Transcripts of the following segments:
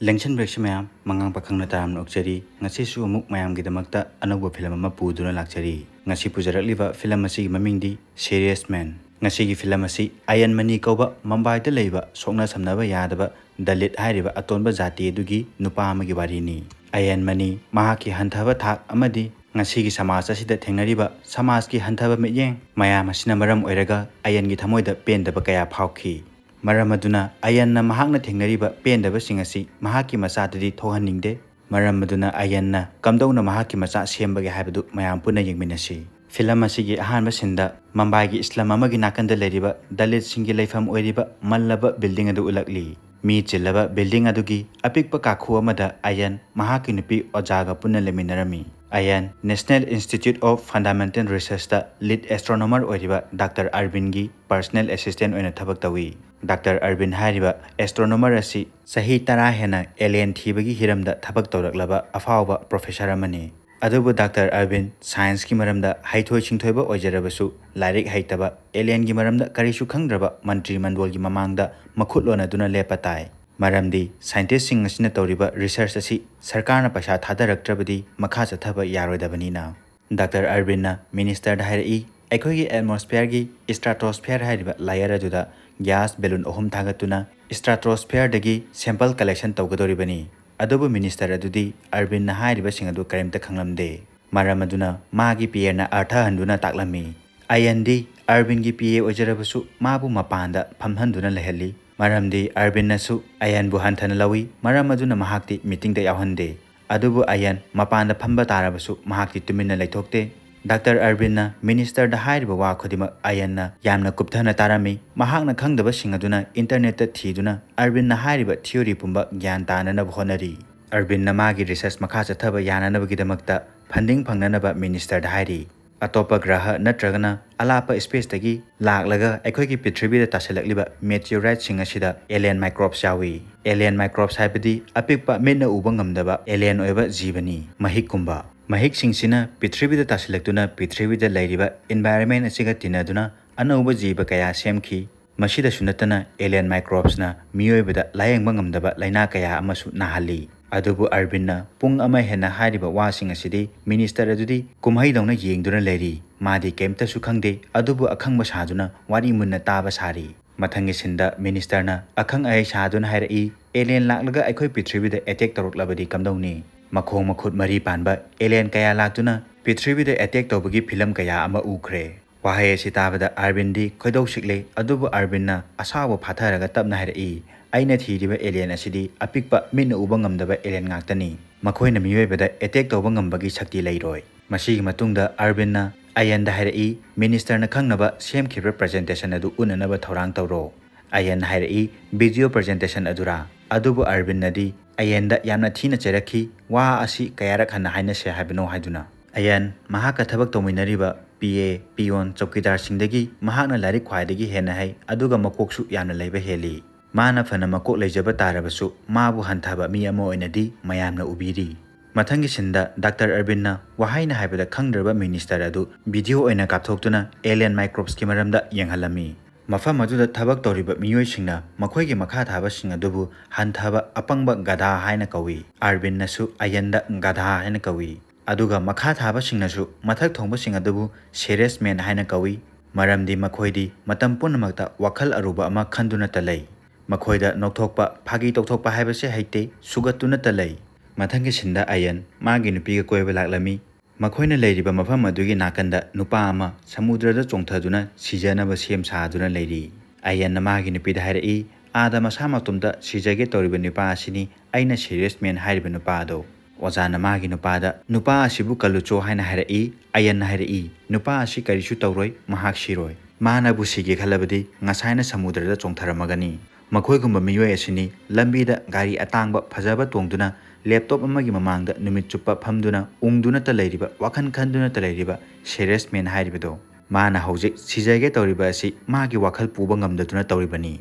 Lengchan break mayam mangang pakhang na tam nok chari ngasi su muk mayam gi damakta anawba film ama puduna lakchari ngasi pujarak liba film asi maming di serious man ngasi gi film asi Ayyan Mani kauba Mumbai ta leiba sokna samnaba yadaba dalit hairiba atonba jati dugi nupa ama gi bari ni Ayyan Mani mahaki hanthaba thak amadi ngasi gi samaj asida thengnariba samaj gi hanthaba meyeng mayam asina maram oiraga ayan gi thamoida pendaba kaya phauki Maramaduna Ayyanna mahakna thengnariba pendabasing asi mahaki masatadi thohaningde Maramaduna Ayyanna kamdawna mahaki masa sembage haibadu mayam puna yingminasi Film asigi ahanba sinda Mumbai gi Islam amagi nakanda leriba Dalit singi leifam oiriba mallaba building adu ulakli mi chillaba building adugi apikpa kakhu amada Ayyan mahaki nupi ojaga puna leminarami Ayyan National Institute of Fundamental Research ta lead astronomer oiriba Dr Arvind gi personal assistant oina thabak tawi Dr. Arvind Hariba, astronomer asi sahi tara hena alien thibagi hiramda thabak toraklaba afawba professor amani adubu Dr. Arvind science ki maramda haithoi chingthoiba oijarabasu lairek haitaba alien gi maramda karisu khangraba mantri mandol gi mamangda makhutlona duna lepatai maramdi scientist sing asina toriba research asi sarkar na paisa thadaraktrabadi makha chathaba yaroidabani na Dr. Arvind na minister dhairi Ekogi atmosphere gi stratosphere hariba layer ajuda gas balloon ohum thagatuna stratosphere dagi sample collection tawgadori bani adobu minister adudi Arvind na hariba singadu karimta khanglamde maramaduna magi pier na artha handuna taklami Ayandi Arvind gi pier ojarabasu mabu mapanda phamhanduna lehelli maramdi Arvind nasu Ayyan buhan thanalawi maramaduna mahakti meeting da yahande adobu Ayyan mapanda phamba tarabasu mahakti tuminna leithokte Dr. Arvind minister da hairiba wa khodima Ayyanna yamna kupthana tarami mahakna khangdaba singaduna internet ta thiduna Arvind hairiba theory pumba gyan tanana bhonari Arvind magi research makha chathaba yanana bagidamakta funding phangna ba minister da hairi atopa graha natragana alapa space tagi laklaga ekhoi ki prithvi da taselakliba meteorite singa sida alien microbes yawi alien microbes haibadi apikpa menna ubangamdaba alien oiba jibani mahikumba Mahik Singsina, Pithrivida Tasilectuna, Pithrivida Ladiba, Environment Asigatinaduna, Anoba Jiba Kaya Semki, Mashida Sunatana, Alien Microbesna, Mioibida, Layang Bangamdaba, Lainakaya Amasu Nahali, Adobu Arvinna, Pung Amahena Hadiba Wasing a City, Minister Adudi, Kumhaidona Yingduna Lady, Madi Kemta Sukangde, Adobu Akangmas Haduna, Wadi Munatabas Hari, Matangisinda, Ministerna, Akang Aishadun Hari, Alien Laglaga Eko Pithrivida, Attack Labadi Kamdoni. Makho makhut mari panba alien kaya latuna pithrivida attack tobagi film kaya ama ukhre wahaye sitabada Arvindi khoidau sikle adubu Arvinna asawa phatharaga tapna hairi aina thiriba alien asidi apikpa minna ubangamdaba alien ngaktani makhoina miyoibada attack tobangambagi shakti leiroi masigi matungda Arvinna Ayyanda hairi minister na khangnaba semkhibra presentation adu unanaba thorang tawro Ayyan hairi video presentation adura adubu Arvind nadi Ayanda yamna thina cheraki wa asi kayarak hana haina se habino haiduna Ayyan mahaka thabak tominariba pa pion chokidar singdagi mahakna lari khwaidagi hena hai aduga makoksu yamna leiba heli mana phana makok leijaba tarabasu mabu hanthaba mi amo oinadi mayamna ubiri mathangi sinda Dr. Arvind na wahaina haibada khangdraba minister adu video oina kapthokduna alien microbes ki maramda yenghalami Mafam ajuda thabak toriba miyoi singna makhoigi makha thaba singa dubu hanthaba apangba gadha haina kawi Arvind nasu Ayyanda gadha haina kawi aduga makha thaba singna su mathak thongba singa dubu serious man haina kawi maramdi makhoidi matam punmakta wakhal aruba ama khanduna talai makhoida nokthokpa phagi tokthokpa haibase haite sugatuna talai mathangi sinda Ayyan magi nupiga koiba laklami Makhoina leiriba mafam adugi nakanda nupa ama samudrada chongthaduna sijanaba sem saaduna leiri Ayyanna magi nupida hairi ada masa matumda sijage toriba nupa asini aina serious man hairiba nupa do ojana magi nupada nupa asibu kalucho haina hairi Ayyanna hairi nupa asi karisu tawroi mahak siroi manabu sige khalabadi ngasaina samudrada chongtharamagani makhoi gumba miyoi asini lambida gari atangba phajaba tongduna Laptop amagi mamangda numit chupa phamduna ungduna taleriba wakhan khanduna taleriba serious man hairibido mana hojik sijage toriba asi magi wakhal puba ngamdaduna toribani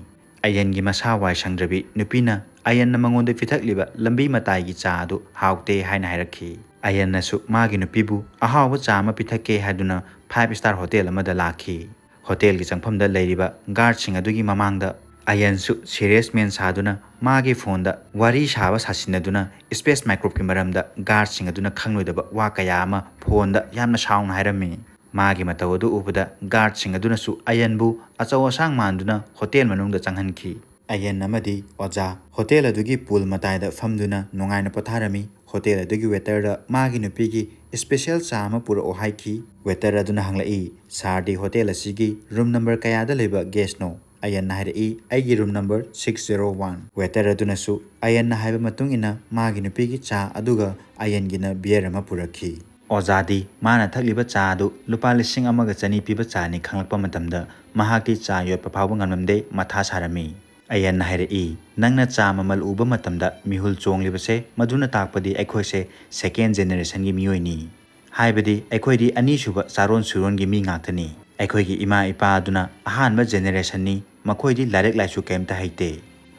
Ayyan gi masa wai sangrabi nupina Ayyan namangonde phithakliba lambi matai gi cha adu haute haina hairakhi Ayyan nasu magi nupibu ahawba cha ma pithakke haiduna 5 star hotel amada lakhi hotel gi changphamda leriba guard sing adu gi mamangda Ayansu serious men saduna magi phone da wari shaba sasinaduna space microbe ki maram da guard singaduna khanglodaba wakayama phone da yamna saung hairami magi matawdu ubda guard singaduna su ayanbu achawa sang manduna hotel manung da changhanki Ayyan namadi oja hotel adugi pool matai da famduna nongaina potharami hotel adugi waiter da magi nupi gi special chama pura ohai ki waiter aduna hanglai sardi hotel asigi room number kaya da leba guest no Ayyan nahari aigi room number 601 waiter aduna su Ayyan nahaiba matung ina magi nupi gi cha aduga Ayyan gina beer ama purakhi Ozadi mana thakliba cha du lupa lising amaga chani piba cha ni khanglakpa matamda mahaki cha yo paphawa ngamnamde matha sarami Ayyan nahari nangna cha mamal uba matamda mihul chonglibase maduna takpadi ekhoi se second generation gi miyoi ni haibadi ekhoi di ani shuba saron suron gi mi ngaktani ekhoi gi ima ipa aduna ahanba generation ni makhoi di direct laisu kemta haite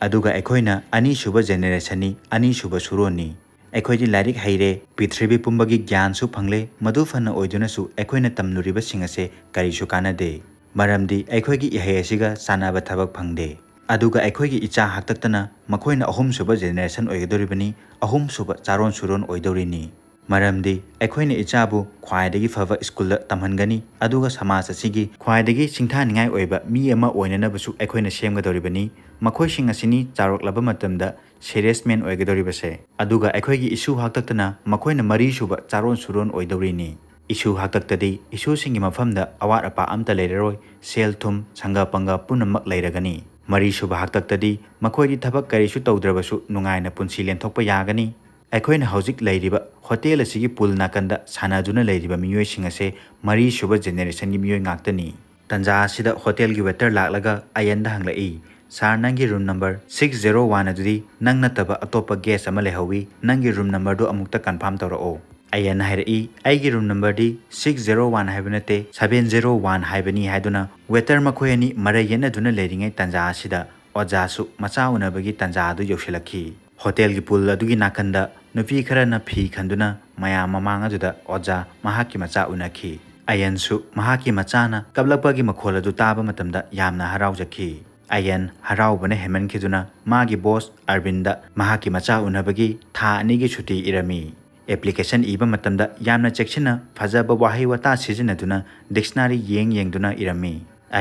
aduga ekhoi na ani shuba generation ni ani shuba suron ni Equity Larik Haire, Pitribi Pumbagi Gyansu Pangle, Madufana Oidunasu, Equina Tamnuriba Singase, Karishukana De. Maramdi, Equigi Ihesiga, Sanaba Tabak Pangde. Aduga Equigi Icha Hakatana, Makoina Ahum Suba Generation Oidoribani, Ahum Suba Saron Suron Oidorini. Maramdi, Equina Ichabu, Kwaidegi Fava Skula Tamangani, Aduga Samasa Sigi, Kwaidegi Singtaningai Oiba, Miama Oinabasu Equina Shengadoribani, Makoi Singasini, Tarok Labamatamda. Serious men oigadoribase aduga ekhoi issue haktakna makoina mari suba charon suron oidorini issue haktaktadi issue singi mafamda awar apa amta leroi sel thum sanga panga punamak leiragani mari suba haktaktadi makoi di thabak karisu tawdrabasu nungaina punsi lenthokpa yagani ekhoina haujik leiriba hotel asigi pool nakanda sanajuna leiriba miyoi singase mari suba generation gi miyoi ngaktani tanja asida hotel gi waiter laklaga ayanda hanglai Sar nangi room number 601 adudi nang nataba atopa guest ama lehawi nangi room number do amukta confirm tarao Ayyan hairi aigi room number di 601 haibnate 701 haibani haiduna waiter makhoyani marayena duna leringai tanja asida ojasu machauna bagi tanja du yoshilakhi hotel gi pool adugi nakanda nupi khara na phi khanduna maya mamang ajuda oja mahaki macha unakhi Ayyansu mahaki machana kablapagi makhola du taba matamda yamna haraujaki Ayyan haraubane heman kiduna magi boss Arvinda mahaki macha unabagi tha ani gi chuti irami application iba matamda yamna chekchina phajaba wahi wata sizinaduna dictionary yeng yengduna irami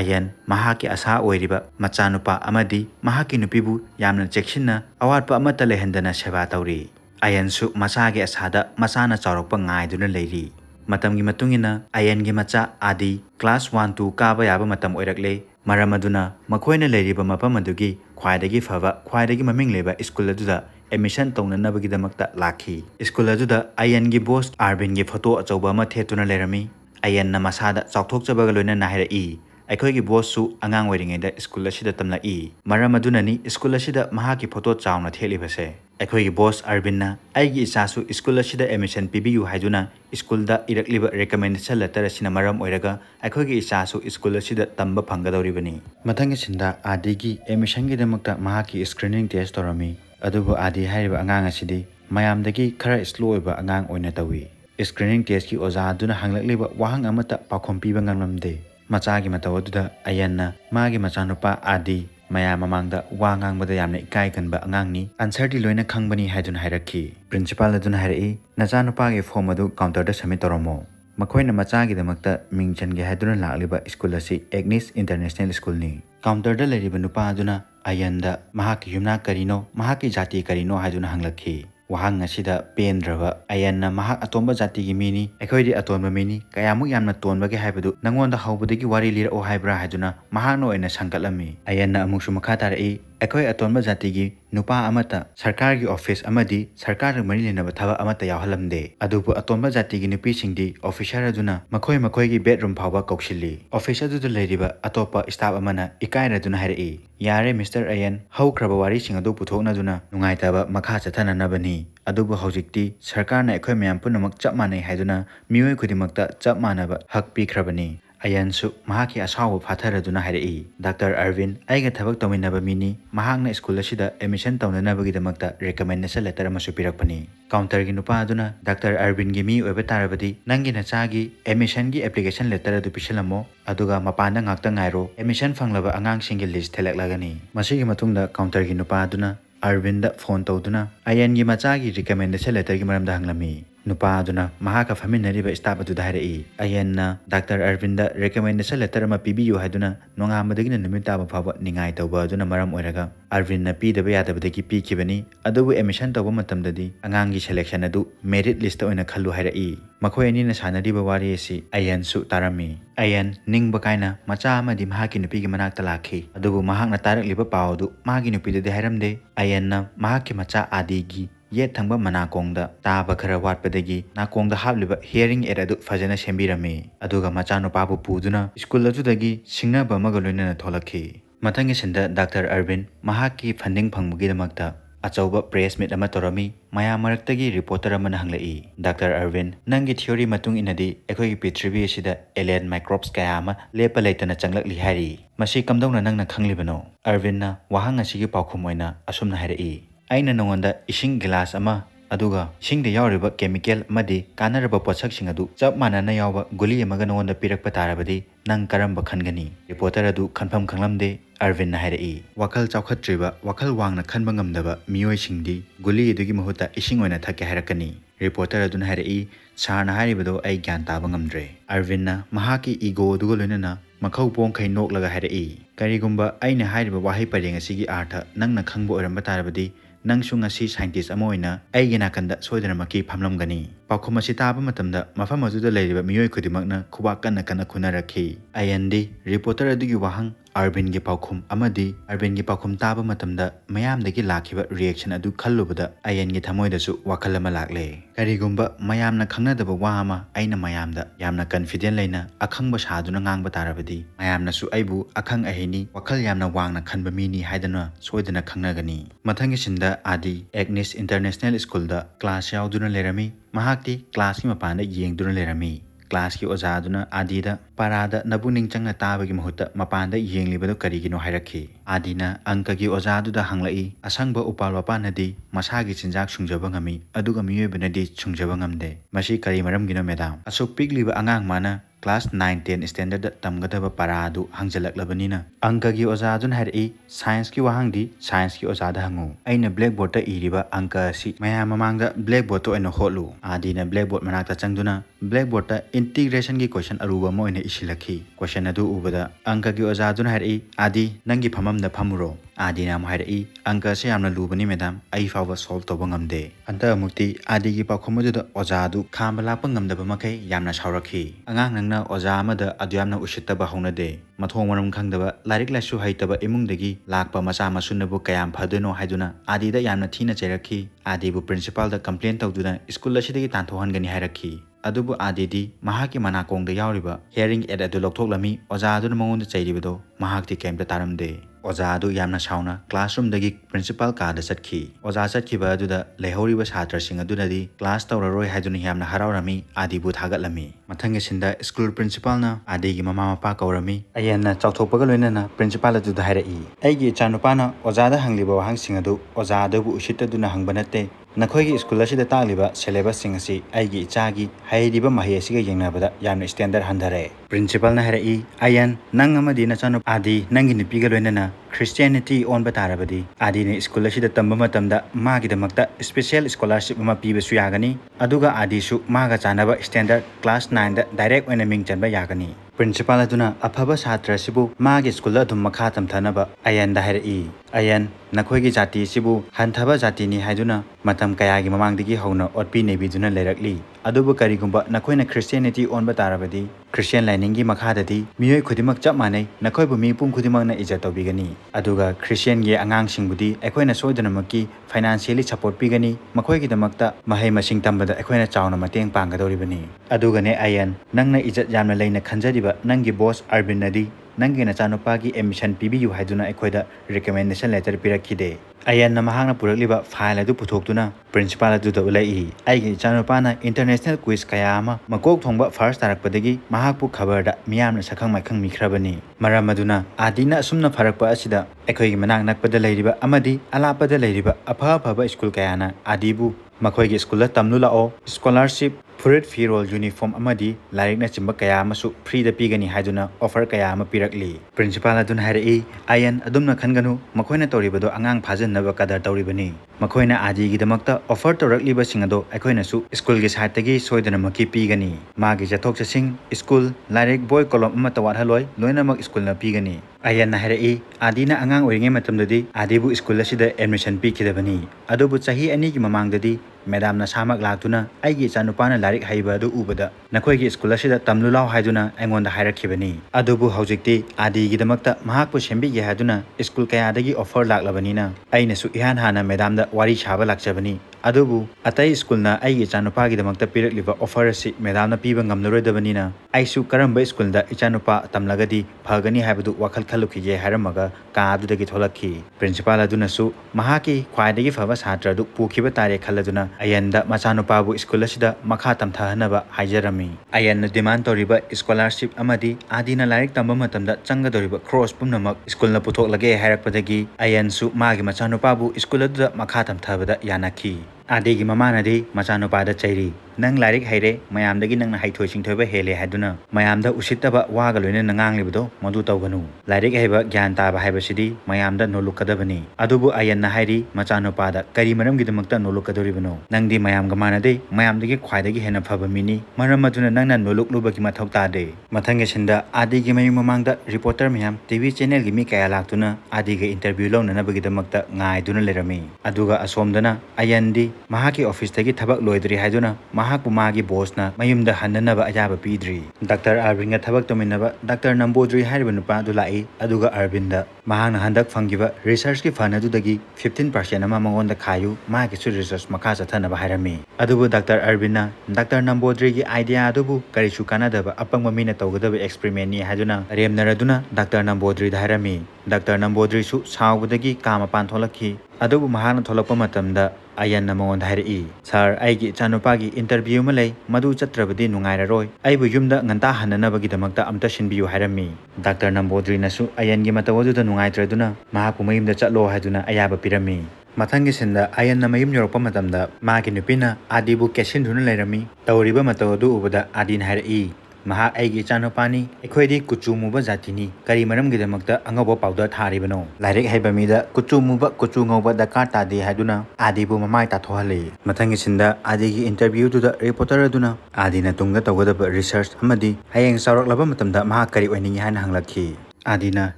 Ayyan mahaki asa oiriba machanupa amadi mahaki nupibu yamna chekchina awarpa amata lehendana seva tawri Ayyan su machagi asada machana charopa ngaiduna leiri matamgi matungina Ayyan gi macha adi class 1 2 kaba yaba matam oirakle Maramaduna, Makoina Lady Bamapa Madugi, Kwaidagi Fava, Kwaidagi Maming Leba, Iskuladuda, Emission Tong and Nabagidamakta Laki. Iskuladuda, Ayyan gi boss, Arvin gi photo at Obama Tetuna Lerami, Ayyan Namasada, Soktoka Bagaluna Nahira E. Akogi boss su, Angang wedding in the Iskulashida Tamla E. Maramadunani, Iskulashida Mahaki photo town at Helipase. Akogi boss Arvinna, Aigi Sasu, Iskulashida Emission PBU Hajuna, Iskulda Irakliba recommended a letter as in a maram oiraga, Akogi Sasu, Iskulashida Tamba Pangadoribani. Matangasinda, Adigi, Emishangi Demokta Mahaki screening test orami, Adugo Adi Hariba Angangasidi, Mayam degi Kara Sloiba Angang Oinatawi. Screening test ki Ozaduna Hangliba Wahang Amata Pakompibangamam de. Machagi matawaduda Ayyanna magi machanupa adi maya mamangda wangangbada yamna ikaiganba angangni answerdi loina khangbani haidun hairakhi principal adun hairi nachanupa ge form adu counter da submit toromo makhoina machagi damakta mingchen ge haidun lakliba school asi Agnes International School ni counter da leriba nupa aduna Ayyanda mahaki yumna karino mahaki jati karino haidun hanglakhi Wahang asida pendrava Ayyanna mahak atomba jati gi mini ekhoidi atomba mini kayamuk yamna tonbage haibadu nangonda haubudagi wari lira o haibra haiduna mahano ena sangatlami Ayyanna amuksu makha tarai ekhoi atomba jati gi nupa amata sarkar gi office amadi sarkar ru mari lenaba thaba amata yawhalamde adubu atomba jati gi nupi singdi officer aduna makhoi gi bedroom phawba kokshili officer adu leiriba atopa staff amana ikai raduna hairi yare Mr Ayyan haukraba wari singadu puthokna duna nungaitaba makha chathana nabani Adubu Hojikti, Sarkana Equemian Punamak Chapmane Haduna, Mui Kudimakta Chapmanaba, Hakpi Krabani, Ayansu mahaki asawu phatharaduna hairi Dr. Arvind aiga thabak tominaba mini mahakna school asida admission tawnanabagidamata recommendation letter amasu pirakpani counter gi nupa aduna Dr. Arvind gi mi oiba tarabadi nangi nachagi admission gi application letter adu pisilamo aduga mapana ngakta ngairo admission fanglaba angang singi list thelak lagani masigi matungda counter gi nupa aduna Arvind da phone tawduna Ayyan gi machagi recommendation letter gi maramda hanglami Nupa aduna mahaka faminariba staff adu dhairei Ayyanna Dr. Arvind da recommendation letter ama pibiyu haiduna nonga amadagina numit taba phaba ningai tawba aduna maram oiraga Arvind na pidaba yadabadagi pikibani adubu admission tawba matamdadi angangi selection adu merit list oina khallu hairei makhoi anina sanariba wari asi Ayyan su tarami Ayyan ningba kaina macha amadi mahaki nupigi manakta lakhi adubu mahakna tarakliba pau adu mahaki nupidadi hairamde Ayyanna mahaki macha adigi Yet Tamba Manakongda, Tabakara Watpadegi, Nakongda Habliba hearing at Adu Fajana Shembirame, Aduga Machano Babu Puduna, School Judagi, Singha Bamagaluna Tolaki. Matangisenda Dr. Arvind, Mahaki Funding Pangmugidamakta, Achoba Press Mit Amatorami, Maya Maratagi reporter Amanhanglai, Dr. Arvind, Nangi Theory Matung Inadi, Ekoi Pitrivisida, Alien Microbes Kayama, Lepalatana Changlak Lihari, Mashi Kamdona Nang Kanglibano, Arvinna, Wahanga Sigi Pakumoina, Asumna Hari. Aina nongonda ising glass ama aduga singda yauriba chemical madi kanaraba potsaksinga du chap manana yawa guli amaga nongonda pirakpa tarabadi nang karamba khangani reporter adu confirm khanglamde Arvind hairi wakal chawkhatriba wakal wangna khanba ngamdaba miyoi singdi guli edugi mahuta ising oina thake hairakani reporter adun hairi charna hairibodo ai gyan tabangamdre Arvinna mahaki ego dugolena Makau pong kai nok laga hairi karigumba aina hairiba wahai parenga sigi artha nangna khangbo oramba tarabadi Nang Sungasi scientist amoina, Ayanakanda, Sodanamaki Pamlongani. Pakumasitaba Matamda, Mafamazu the lady, but Mio Kudimagna, Kuwakanakana Kunaraki. Ayandi, reporter du Yuahang, Arvind gi Pakum, Amadi, Arvind gi Pakum Taba Matamda, Mayam the Gilaki reaction adu Kalubuda, Ayyan gi Tamoidasu, Wakalamalakle. Karigumba, Mayamna Kanada Bawama, Aina Mayamda, Yamna Confident Lena, Akang Bashadunangang Batarabadi, Mayamna Su Aibu, Akang Ahini, Wakal Yamna Wangna Kanbamini Haidana, Sodana Kanagani. Matangishinda. Adi Agnes International School da class yauduna lerami mahakti class ma panda yengduna lerami class ki ozaduna adi da parada nabuning changa tabagi mahuta mapanda yenglibado karigino hairakhi adina anka gi ozadu da hanglai asangba upalwa panadi masagi chinjak sungjaba ngami aduga miyebnadi sungjaba ngamde mashi kari maram gino medam asuk pigliba angang mana Class 9-10 standard tamgadaba paradu hangjalak labanina. Angka gi ozadun hairi science ki wahangdi science ki ozada hangu. Aina blackboard ta iriba angka si maya mamangda blackboard to eno holu. Adina blackboard manakta changduna blackboard ta integration ki question aruba mo ina ishilaki. Question adu ubada angka gi ozadun hairi adi nangi phamamda phamuro. Adina hairi angka se amna lubani medam ai fawa solve to bangamde. Anta mukti adi gi pakhomuda ozadu khambala pangamda bamakai yamna sauraki. Angang Ozamada Adyamna Ushita Bahona Day, Mathomaram Kangdaba, Larik Lasu Haitaba Imundegi, Lakpa Masama Sunabu Kayam Paduno Haiduna, Adida Yamna Tina Cheraki, Adibu Principal the complaint of Duna, Skulashidi Tantohangani Haraki, Adubu Adidi, Mahaki Manakong the Yauriba, hearing at Adulotolami, Ozadun Moon the Chadibido, Mahakti came the Taram Day. Ozadu Yamna Sauna, classroom the gig principal card the Satki. Ozasat Kiba Duda, Lehori was Hatra Singa Dudadi, class Tauroi Hadun Yamna Harami, Adibut Hagalami. Matangasinda, school principal na, Adigi Mama Pakorami, Ayana Chatopagalina, principal to the Harai. Egi Chanupana, Ozada Hanglibo Hang Singadu, Ozadu Ushita Duna Hangbanate, Nakogi Skulashi the Taliba, Celeba Singasi, Aigi Chagi, Haidiba Mahesiga Yanabada, Yamna Standard Handare. Principal Naharai, Ayyan, Nangamadina Chanop Adi, Nangin Pigalina. Christianity on Batarabadi. Adini scholarship the Tambumatamda Magi the Magda special scholarship Mapiba Suyagani. Aduga Adishu Maga Chanaba standard class 9 the direct when a Ming Chanba Yagani. Principal Aduna Apaba Satra Sibu Magi Skula to Makatam Tanaba Ayyan the Hari. Ayyan Nakogi Jati Sibu Hantaba Zatini Haiduna Matam Kayagi Mamangdigi Hona or P Nebiduna Lerakli. Adubu Karigumba Nakoina Christianity on Batarabadi. Christian Liningi Makadati, Mio Kudimak Japmane, Nakoibumi Pum Kudimana Ijato Bigani. Aduga Christian Ye Angang Singbudi, Equena Sodanamaki, financially support Bigani, Makoiki the Makta, Mahema Singtamba, the Equena Town of Matang Pangadoribani. Adugane Ayyan, Nanga Ijat Jamalaina Kanjadiba, Nangi Boss Arbinadi. nangi na chanopagi admission PBU haiduna ekhoida recommendation letter pirakhide Ayyan namahangna purakliba file adu puthoktuna principal adu dolai aigi chanopana international quiz kayama makok thongba first tarakpadagi mahakpu khabarda miyamna sakhang maikhang mikhrabani maramaduna adina sumna farakpa asida ekhoi manang nakpada leiriba amadi alapada leiriba apha phaba school kayana adibu makhoi school la tamlu lao scholarship Furit fee roll uniform amadi larik na chimba kaya masu free da pigani haiduna offer kaya ma pirakli principal adun hairi Ayyan adumna khanganu makhoina toribado angang phajan na kadar toribani makhoina adi gidamakta offer torakliba singado akhoina su school ge site gi soidana maki pigani magi jathok chasing school larik boy kolom matawat haloi loinamak school na pigani Ayyan hairi adina angang oinge matamdadi adibu school la sida admission pikhidabani adobu chahi ani gi mamangdadi Madam Nasamak Latuna, Aigi Sanupana Larik Haibadu Ubada, Nakogi Scholarship, Tamlula Haiduna, and on the Hierarchy. Adobu Hojikti, Adi Gidamakta, Mahaku Shembi Yaduna, School Kayadagi of Four Lak Labanina, Ainesu Ihan Hana, Madame the Warish Habalak Sabani, Adobu, Atai Schoolna, Aigi Sanupagi the Makta period liver offer a seat, Madame the Pibangam Nura Dabanina, Aisu Karamba School, the Ichanupa, Tamlagadi, Pagani Habadu Wakal Kaluki, Haramaga, Kadu the Githolaki, Principal Adunasu, Mahaki, Kwaidagi Favas Hatra, Pukibatari Kaladuna. Ayyan da machanopabu school asida makha tamthahanaba haijarami Ayyan na demand toriba scholarship amadi adina lairik tamba matamda changadoriba cross pumnamak school na puthoklage hairakpadagi Ayyan su magi machanopabu school aduda makha tamthabada yanaki Adegi mamana de machanopada chairi nang lairik haire mayamdagi nang haithoi-singthoiba hele haiduna mayamda usitaba waga loina nanganglibdo madu tawganu lairik haiba gyan taba haibasidi mayamda nolukadabani adubu Ayyan na hairi machanopada kari maramgidamakta nolukadoribano nangdi mayamga manade mayamdagi khwaidagi hena phaba mini maram aduna nangna noluklubagi mathok tade mathang esinda adegi mayum mamangda reporter miyam tv channel gi mi kaya laktuna adega interview launanabagidamakta ngaiduna lerami aduga asomdana Ayyan di mahaki office tagi thabak loidri haiduna Mahaku magi boss na mayumda handanaba ajaba pidri Dr. Arvind ga thabak tominaba Dr. Nambodri haiba nupa du lai aduga Arvinda mahana handak fangiba research ki fund adudagi 15% ama mangonda khayu magi su research makha chathana ba hairami adubu Dr. Arvinda Dr. Nambodri gi idea adubu karisu kanadaba apangma mina tawgadaba experiment ni haiduna remna raduna Dr. Nambodri dhairami Dr. Nambodri su saugudagi kama pan tholakhi adubu mahana tholakpa matamda Ayyan na mongon hairi sir aigi chanopagi interview malai madu chatrabadi nungaira roi aibu yumda nganta hananabagi damakta amta shinbiyu hairami Dr. Nambodri nasu Ayyan gi matawududa nungaitraduna mahaku mayimda chatlo haiduna ayaba pirami mathang sinda Ayyan na mayum yorpa matamda magi nupina adibu keshin dhuna lairami tawriba matawudu ubada adin hairi Maha aigi chanopani ekhoi kuchumuba jatini kari maram gidamakta angoba powder tharibano lairik haibamida kuchumuba kuchungoba dakata de haduna adibu mamai tathohale mathang sinda adigi interview to the reporter aduna adina tungga tawgadaba research amadi hayang saroklaba matamda maha kari oiningi han hanglakhi adina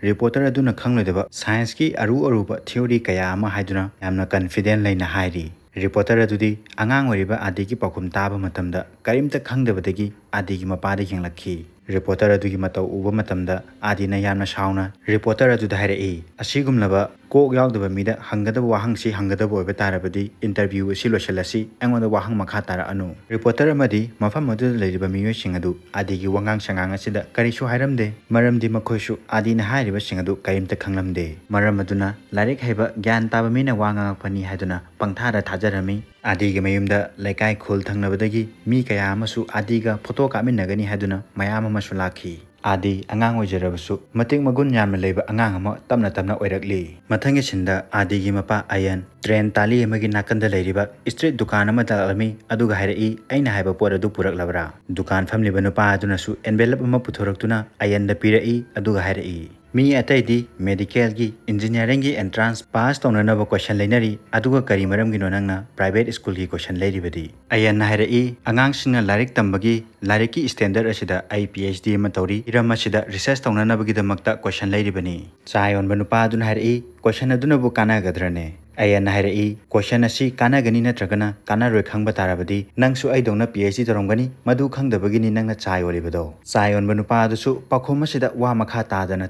reporter aduna khangloidaba science ki aru aruba theory kaya ama haiduna yamna confident laina hairi reporter adudi angang oriba adigi pakum taba matamda karimta khangdabadagi adigi mapada yanglakhi reporter adugi matau uba matamda adina yamna shauna reporter aduda hairei asigumlaba kok yaudaba mida hangada wahangsi hangada boiba tarabadi interview siloselasi angonda wahang makha tara anu reporter amadi mafam adu leiriba miyo singadu adigi wangang sangang asida karisu hairamde maramdi makhoisu adina hairiba singadu karimta khanglamde maramaduna larik haiba gyan taba mina wanga pani haiduna pangthara thajarami Adiga mayumda laikai khol thangnabadagi mi kaya amasu adiga photo kaminagani haiduna mayam amasu lakhi adi angang oijarabasu mating magun yamna leiba angang ama tamna tamna oirakli mathang sinda adigi mapa Ayyan train tali amagi nakanda leiriba street dukan ama dalami aduga hairi aina haiba por adu puraklabra dukan family banupa aduna su envelope ama puthoraktuna Ayyan da pirai aduga hairi Mi atai di medical gi engineering gi entrance pass tonanaba question lainari aduga kari maram gi nonangna private school gi question lairibadi Ayyan na hairi angang singa larik tambagi lariki standard asida ai PhD ma tawri iram asida research tonanaba gi damakta question lairibani chayon banupa adun hairi question aduna bu kana gadrane Ayyan na hairi question asi kana gani na tragana kana roi khangba tarabadi nangsu ai dongna PhD tarongani madu khangdabagi ni nangna chai olibado chayon banupa adusu pakhoma sida wa makha tadana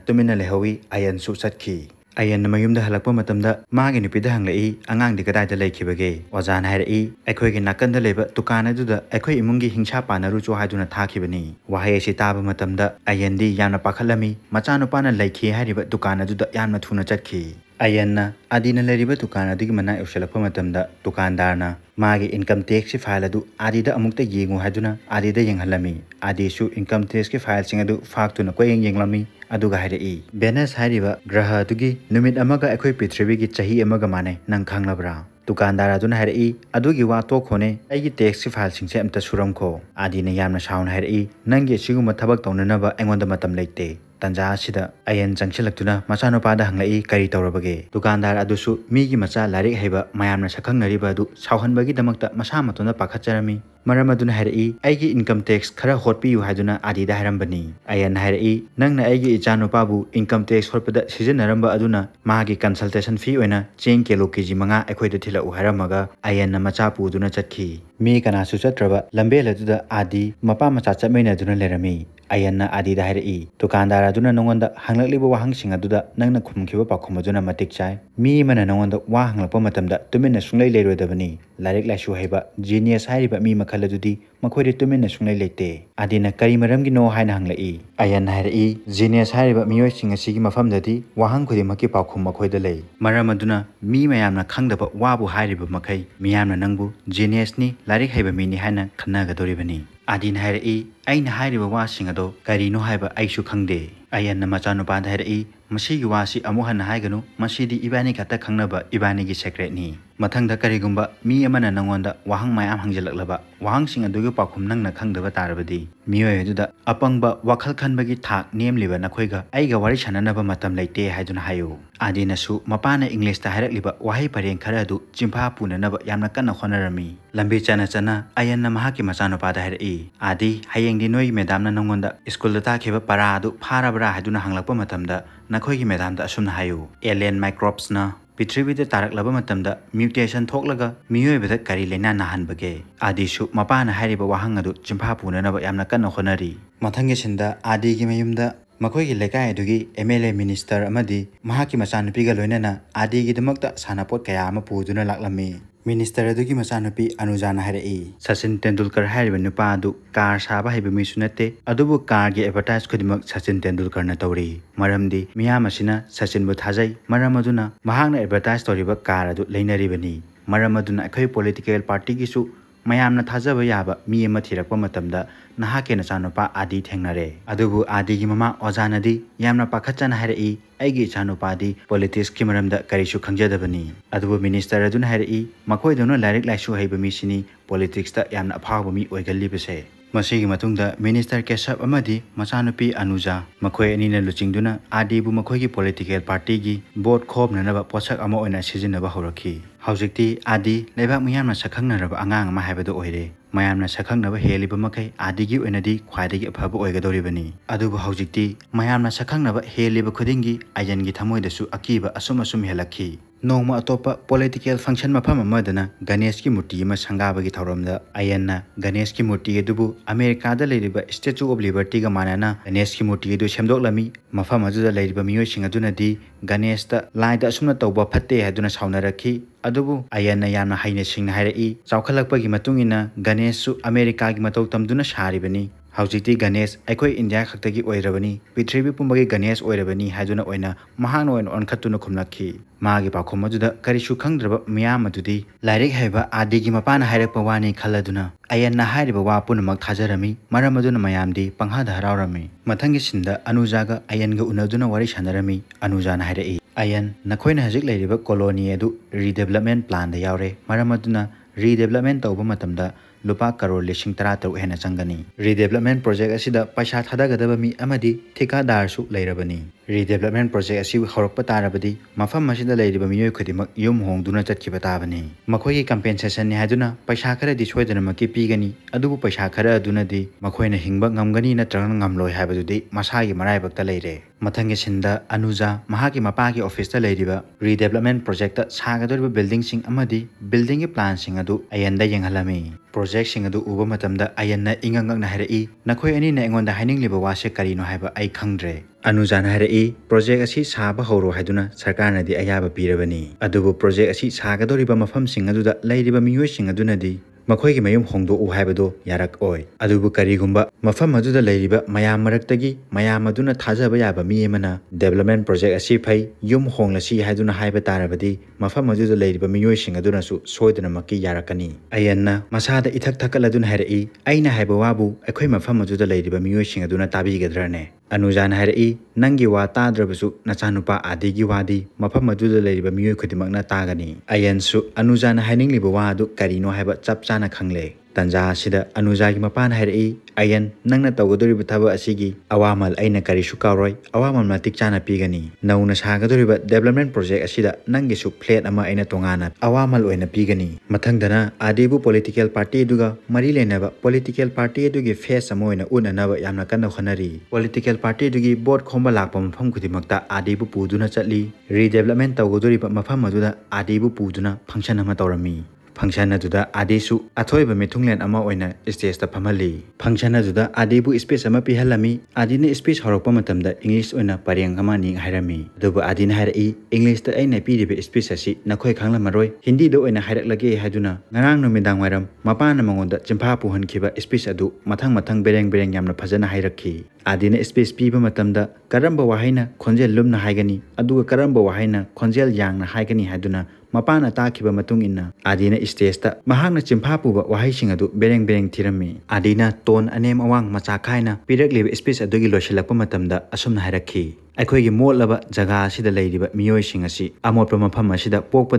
Ayyan su satki Ayyan mayumda halakpa matamda maagi nupida hanglai angang di kadai da laikibage. Ozan hairi aikoigi nakanda leba tukana duda aikoi imungi hingcha pana ruchu haiduna thakibani. Wahai esi taba matamda Ayyan di yamna pakhalami machanupana laikhi hairiba tukana duda yamna thuna chatki. Ayyanna adina leriba tukana dugi mana yausalakpa matamda tukandarna maagi income tax ki file adu adida amukta yengu haiduna adida yenghalami. Adisu income tax ki file sing adu faktuna koyeng yenglami. Aduga hairi Venus hairiba graha tugi numit amaga ekoi prithvi gi chahi amaga mane nang khanglabra tukandar aduna hairi adugi wa to khone aigi tax ki file sing se amta suram kho adine yamna saun hairi nangi siguma thabak taunana ba engonda matam leite tanja sida Ayyan changchilaktuna machano pada hanglai kari taurabage tukandar adusu migi macha larik haiba mayamna sakhangari ba du sauhanbagi damakta masa matuna pakhacharami maram aduna hairi aigi income tax khara hotpiu haiduna adida harambani Ayyan hairi nangna aigi ichanupa bu income tax horpada sijenaramba aduna magi consultation fee oina cheng kilo kg manga ekhoida thilau haramaga Ayyanna macha puduna chatki mi kana suchatraba lambela duda adi mapa macha chamaina aduna lerami Ayyanna adida hairi tukandar aduna nongonda hanglakliba wahangsinga duda nangna khumkhiba pakhumajuna matik chai mi mana nongonda wahanglakpa matamda tumina sunglei leroidabani larik laisu haiba genius hairiba mi ladudi makhoi tumina sunglei leite adina kari maramgi no haina hanglai Ayyanna hairi genius hairiba miyoi singa sigi mafamdadi wahang khudi makki pakhum makhoida lei maram aduna mi mayamna khangdaba wabu hairiba makai miyamna nangbu genius ni larik haiba mi ni haina khanaga doribani adin hairi aina hairiba wasinga do karino haiba aisu khangde Ayyanna machanupada hairi masi yuasi amuhan haiganu masi di ibani kata khangnaba ibani gi secret ni mathang da karigumba mi amana nangonda wahang mayam hangjilaklaba wahang singa dugi pakhum nangna khangdaba tarabadi miyoi duda apangba wakhal khanbagi thak nem liba nakhoiga aiga wari chananaba matam laite haiduna hayu adina su mapana english ta harakliba wahai pareng khara du chimpha punanaba yamna kanna khonarami lambi chana chana Ayyanna mahaki machanupada hairi adi hayeng dinoi madamna nangonda school da takheba para du pharabra haiduna hanglakpa matamda Nakoi medamda asumna hayu alien microbes na prithvida taraklaba matamda mutation thokhlaga miyoibada kari leina nahanbage adishu mapana hairiba wahang adu chimpha punanaba yamna kanna khonari mathangi sinda adi gi mayumda makoi gi lekai adugi MLA minister amadi mahaki machanupi ga loinana adi gi damakta sanapot kaya ama puduna laklami Minister adugi machanupi Anujana hairi Sachin Tendulkar hairiba nupa adu car saba haiba misu natte adubu car gi advertise khudimak Sachin Tendulkar na tawri maramdi miyam asina Sachin bu thajai maram aduna mahangna advertise toriba car adu leinari bani maram aduna akhoi political party gi su mayamna thajaba yaba mi ema thirakpa matamda nahake na chanupa adi thengnare adubu adi gi mama ojanadi yamna pakhachana hairi Aigi chanupadi politics ki maramda karishu khangjadabani adubu minister adun hairi makoi dono larik laisu haiba misini politics ta yamna aphawba mi oigalli bese masigi matungda minister Keshav amadi machanupi Anuja makoi anina luchingduna adibu makoi gi political party gi board khobnanaba pochak ama oina sijinaba horaki haujikti adi leba miyamna sakhangnaraba angang ama haibado oire mayamna sakhangnaba heliba makai adigi oinadi khwaidagi aphaba oigadoribani adubu haujikti mayamna sakhangnaba heliba khudingi Ayyan gi thamoidasu akiba asum helakhi nongma atopa political function mafam amadana Ganesh ki murti ma sangaba gi thoramda Ayyanna Ganesh ki murti edubu America da leiriba Statue of Liberty ga manana Ganesh ki murti edu semdoklami mafam ajuda leiriba miyoi sing aduna di Ganesh ta laida asumna tawba phatte haduna saunarakhi adubu Ayyanna yamna haina singna hairi chaukhalakpa gi matungina Ganesh su America gi matau tamduna saribani Haujikti Ganesh aikoi India khaktagi oirabani prithvi pumbagi Ganesh oirabani haiduna oina mahan oin onkhatuna khumlakhi magi pakhom ajuda karishu khangdraba miyam adudi lairek haiba adigi mapana hairakpa wani khaladuna Ayyanna hairiba wa punamak thajarami maram aduna mayamdi panghada haraurami mathangi sinda Anuja ga Ayyan ga unaduna wari sanarami Anujana hairi Ayyan nakhoina hajik leiriba colony adu redevelopment plan da yaure maram aduna redevelopment tawba matamda lupa karor lishing tarato hena changani redevelopment project asida paisa thadagadaba mi amadi thikadar su leirabani redevelopment project asiu khorokpa tarabadi mafam asida leiriba miyoi khodimak yum hongduna chatkiba tabani makhoi compensation ni haiduna paisa khara di soidana makki pigani adubu paisa khara aduna di makhoina hingba ngamgani natrang ngamloi haibadudi masagi marai bakta leire mathangi sinda Anuja mahaki mapagi office ta leiriba redevelopment project ta sagadoriba building sing amadi building plan sing adu Ayyan da yenghalami projection adu uba matamda ayanna ingangak na harai nakhoi ani na engon da haningliba wase karino haiba ai khangdre anujan harai project asi saba horo haiduna sarkar na di ayaba pirabani adubu project asi sagadoriba mafam sing adu da lairiba miyoi sing aduna di makhoi gi mayum hongdo u haibado yarak oi adubu karigumba mafam adu da lairiba mayam maraktagi mayam aduna thajaba yaba miyemana development project asi phai yum honglasi haiduna haiba tarabadi mafam adu da lairiba miyoi sing aduna su soidana makki yarakani ayanna masada ithak thakaladun harai aina haiba wabu akhoi mafam adu da lairiba miyoi sing aduna tabigadrane anujan harai nangi wa tadrabasu nachanupa adigi wadi mafam adu da lairiba miyoi khodimakna tagani ayansu anujan haningliba wadu karino haiba chapcha na khangle tanja sida anuja gi mapan hairi ayan nangna tawgodoriba thaba asigi awamal aina kari shukaroi awamal matik chana pigani nauna sagadoriba development project asida nanggi su plate ama aina tongana awamal oina pigani mathangdana adebu political party duga mari lenaba political party dugi face amoina unanaba yamna kanna khanari political party dugi board khomba lakpam pham khudimakta adebu puduna chatli redevelopment tawgodoriba mafam aduda adebu puduna function ama tawrami function aduda adesu athoiba mithunglen ama oina stage ta phamali function aduda adebu space ama pihalami adine space horopa matamda english oina pariyang amani hairami adubu adine hairi english ta aina piribe space asi nakhoi khangla maroi hindi do oina hairak lagi haiduna ngarang nomidang wairam mapana mangonda chimpha puhan khiba space adu mathang mathang bereng yamna phajana hairakhi adine space piba matamda karamba wahaina khonjel lumna haigani aduga karamba wahaina khonjel yangna haigani haiduna mapana takhiba matung inna adina stage ta mahangna chimpha puba wahai sing adu bereng thirami adina ton anem awang macha khaina pirakliba space adugi loisilakpa matamda asumna hairakhi ꯑꯩꯈꯣꯏꯒꯤ ꯃꯣꯠꯂꯕ ꯖꯒꯥ ꯑꯁꯤꯗ ꯂꯩꯔꯤꯕ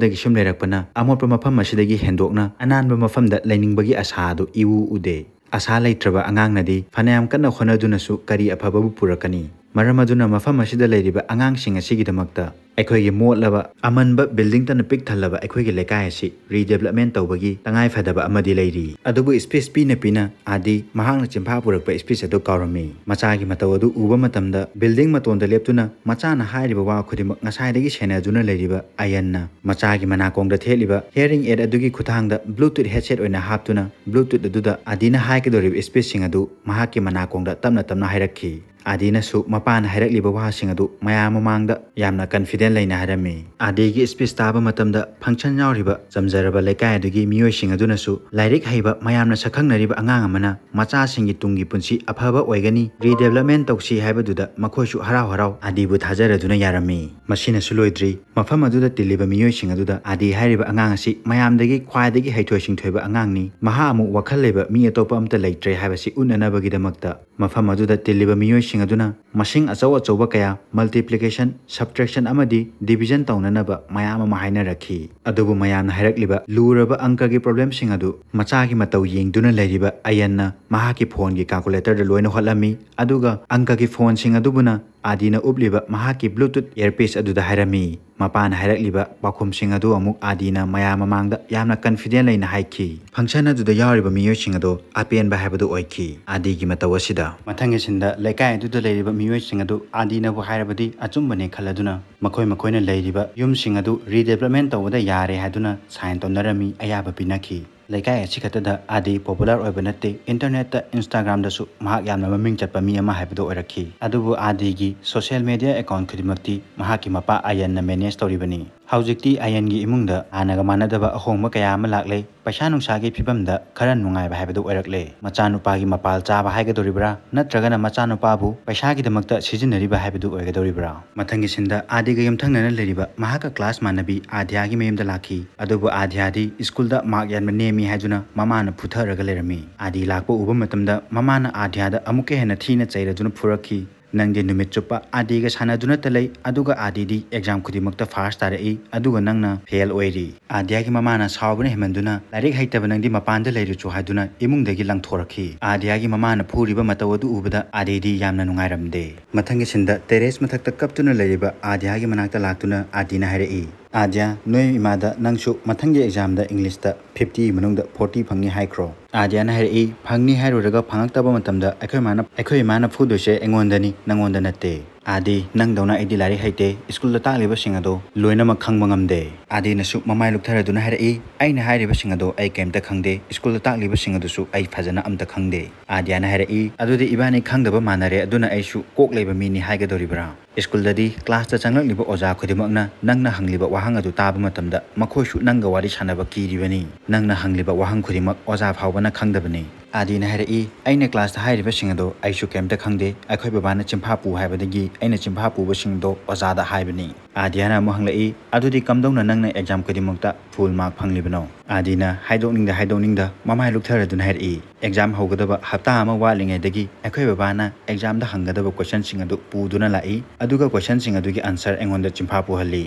ꯃꯤꯑꯣꯏꯁꯤꯡ ꯑꯁꯤ ꯑꯃꯣꯠꯄ ꯃꯐꯝ ꯑꯁꯤꯗ ꯄꯣꯛꯄꯗꯒꯤ ꯁꯨꯝ ꯂꯩꯔꯛꯄꯅ ꯑꯃꯣꯠꯄ ꯃꯐꯝ ꯑꯁꯤꯗꯒꯤ ꯍꯦꯟꯗꯣꯛꯅ ꯑꯅꯥꯟꯕ ꯃꯐꯝꯗ ꯂꯩꯅꯤꯡꯕꯒꯤ ꯑꯁꯥ ꯑꯗꯨ ꯏꯎ ꯎꯗꯦ ꯑꯁꯥ ꯂꯩꯇ꯭ꯔꯕ ꯑꯉꯥꯡꯅꯗꯤ ꯐꯅꯌꯥꯝ ꯀꯟꯅ ꯍꯣꯠꯅꯗꯨꯅꯁꯨ ꯀꯔꯤ ꯑꯐꯕꯕꯨ ꯄꯨꯔꯛꯀꯅꯤ ꯃꯔꯝ ꯑꯗꯨꯅ ꯃꯐꯝ ꯑꯁꯤꯗ ꯂꯩꯔꯤꯕ ꯑꯉꯥꯡꯁꯤꯡ ꯑꯁꯤꯒꯤꯗꯃꯛꯇ ꯑꯩꯈꯣꯏꯒꯤ ꯃꯣꯠꯂꯕ ꯑꯃꯟꯕ ꯕꯤꯜꯗꯤꯡ ꯇꯅ ꯄꯤꯛ ꯊꯜꯂꯕ ꯑꯩꯈꯣꯏꯒꯤ ꯂꯩꯀꯥꯏ ꯑꯁꯤ ꯔꯤꯗꯦꯕꯂꯞꯃꯦꯟ ꯇꯧꯕꯒꯤ ꯇꯉꯥꯏ ꯐꯗꯕ ꯑꯃꯗꯤ ꯂꯩꯔꯤ ꯑꯗꯨꯕꯨ ꯁ꯭ꯄꯦꯁ ꯄꯤꯅ ꯑꯥꯗꯤ ꯃꯍꯥꯛꯅ ꯆꯤꯝꯐꯥ ꯄꯨꯔꯛꯄ ꯁ꯭ꯄꯦꯁ ꯑꯗꯨ ꯀꯥꯎꯔꯝꯃꯤ ꯃꯆꯥꯒꯤ ꯃꯇꯧ ꯑꯗꯨ ꯎꯕ ꯃꯇꯝꯗ ꯕꯤꯜꯗꯤꯡ ꯃꯇꯣꯟꯗ ꯂꯦꯞꯇꯨꯅ ꯃꯆꯥꯅ ꯍꯥꯏꯔꯤꯕ ꯋꯥ ꯈꯨꯗꯤꯡꯃꯛ ꯉꯁꯥꯏꯗꯒꯤ ꯁꯦꯟꯅꯗꯨꯅ ꯂꯩꯔꯤꯕ ꯑꯥꯌꯟꯅ ꯃꯆꯥꯒꯤ ꯃꯅꯥꯀꯣꯡꯗ ꯊꯦꯠꯂꯤꯕ ꯍꯤꯌꯔꯤꯡ ꯑꯦꯗ ꯑꯗꯨꯒꯤ ꯈꯨꯠꯊꯥꯡꯗ ꯕ꯭ꯂꯨꯇꯨꯠ ꯍꯦꯠꯁꯦꯠ ꯑꯣꯏꯅ ꯍꯥꯞꯇꯨꯅ ꯕ꯭ꯂꯨꯇꯨꯠ ꯑꯗꯨꯗ ꯑꯥꯗꯤꯅ ꯍꯥꯏꯒꯗꯧꯔꯤꯕ ꯁ꯭ꯄꯦꯁꯁꯤꯡ ꯑꯗꯨ ꯃꯍꯥꯛꯀꯤ ꯃꯅꯥꯀꯣꯡꯗ ꯇꯞꯅ ꯍꯥꯏꯔꯛꯈꯤ Adina su mapan hairakliba wahasing adu mayam mamangda yamna confident leina harami adegi space taba matamda function yauriba zamjaraba lekai adugi miyoising aduna su lairik haiba mayamna sakhangnariba angang amana machasing gi tunggi punsi aphaba oigani redevelopment tausi haibaduda makhoisu harau adibu thajaraduna yarami machine su loidri mafam aduda tiliba miyoising aduda adi hairiba angang asi mayamdagi khwaidagi haithoising thoiba angangni maha amu wakhaleba mi atopa amta leitre haibasi unanabagidamagta mafam aduda tiliba miyoising aduna mashing achawa chawba kaya multiplication subtraction amadi division taunanaba mayam ama haina rakhi adubu mayamna hairakliba luraba angka gi problem sing adu macha gi matau yengduna leiriba ayanna mahaki phone gi calculator de loina hotlami aduga angka gi phone sing adubuna adina ubliba mahaki bluetooth earpiece aduda hairami mapan hairakliba pakhum sing adu amuk adina mayam amangda yamna confident leina haiki function aduda yauriba miyo sing adu apen ba haibadu oiki adigi matau asida mathangi sinda lekai adu miyoising adu adinabu hairabadi achumbane khaladuna makhoi na leiriba yumsing adu redevelopment tawada yare haiduna sign tonarami ayaba pinaki lekai achikatada adi popular oiba natte internet ta instagram da su mahak yamna maming chatpa mi ama haibdo oirakhi adubu adi gi social media account khudimati mahaki mapa ayanna manage tawribani haujikti ayan gi imungda anaga manadaba ahongma kaya ama lakle paisa nungsagi phibamda khara nungai ba haibdo oirakle machanupa gi mapal chaba haigadoribra natragana machanupa bu paisa gi damakta sijinari ba haibdo oigadoribra mathangi sinda adi gi yamthangnana leriba mahaka class manabi adhya gi memda lakhi adubu adhya di school da mark yanma nemi haijuna mamana putharaga lerami adi lakpa uba matamda mamana adhya da amuke hena thina chairajuna phurakhi nangde numit chupa adi ga sanaduna talai aduga adi di exam khudimakta first tarai aduga nangna fail oiri adya gi mamana sawbane hemanduna larik haitaba nangdi mapanda leiru chu haiduna imungdagi langthorakhi adya gi mamana phuriba matawadu ubada adi di yamna nungairamde mathangi sinda terrace mathakta kaptuna leiba adya gi manakta laktuna adina hairai Adya, noi imada nangshu mathangi exam da English ta 50 manungda 40 phangni haikro. Adya na hairi phangni hairu raga phangak taba matamda akhoi mana phudoise engondani nangonda natte. Adi nang dauna idi lari haite school da taliba singado loinama khangmangamde adi nasu mamai lukthara duna harai aina hairiba singado ai kemta khangde school da taliba singado su ai phajana amta khangde adiana harai adudi ibani khangdaba manare aduna aisu kok leba mini haiga doribra school da di class ta changlak liba oja khodimakna nangna hangliba wahang adu taba matamda makhoi su nangga wari chanaba kiribani nangna hangliba wahang khodimak oja phawbana khangdabani Adi na harai aina class ta hairiba singado aisu kemta khangde akhoi babana chimphapu haibadagi aina chimphapu basingdo ozada haibani adiana mohanglai adudi kamdongna nangna exam kadimokta full mark phanglibano adina haidongning da mamai lukthara dun hairi exam hogadaba hapta ama walingai dagi akhoi babana exam da hangadaba question sing adu puduna lai aduga question sing adu gi answer engonda chimphapu halli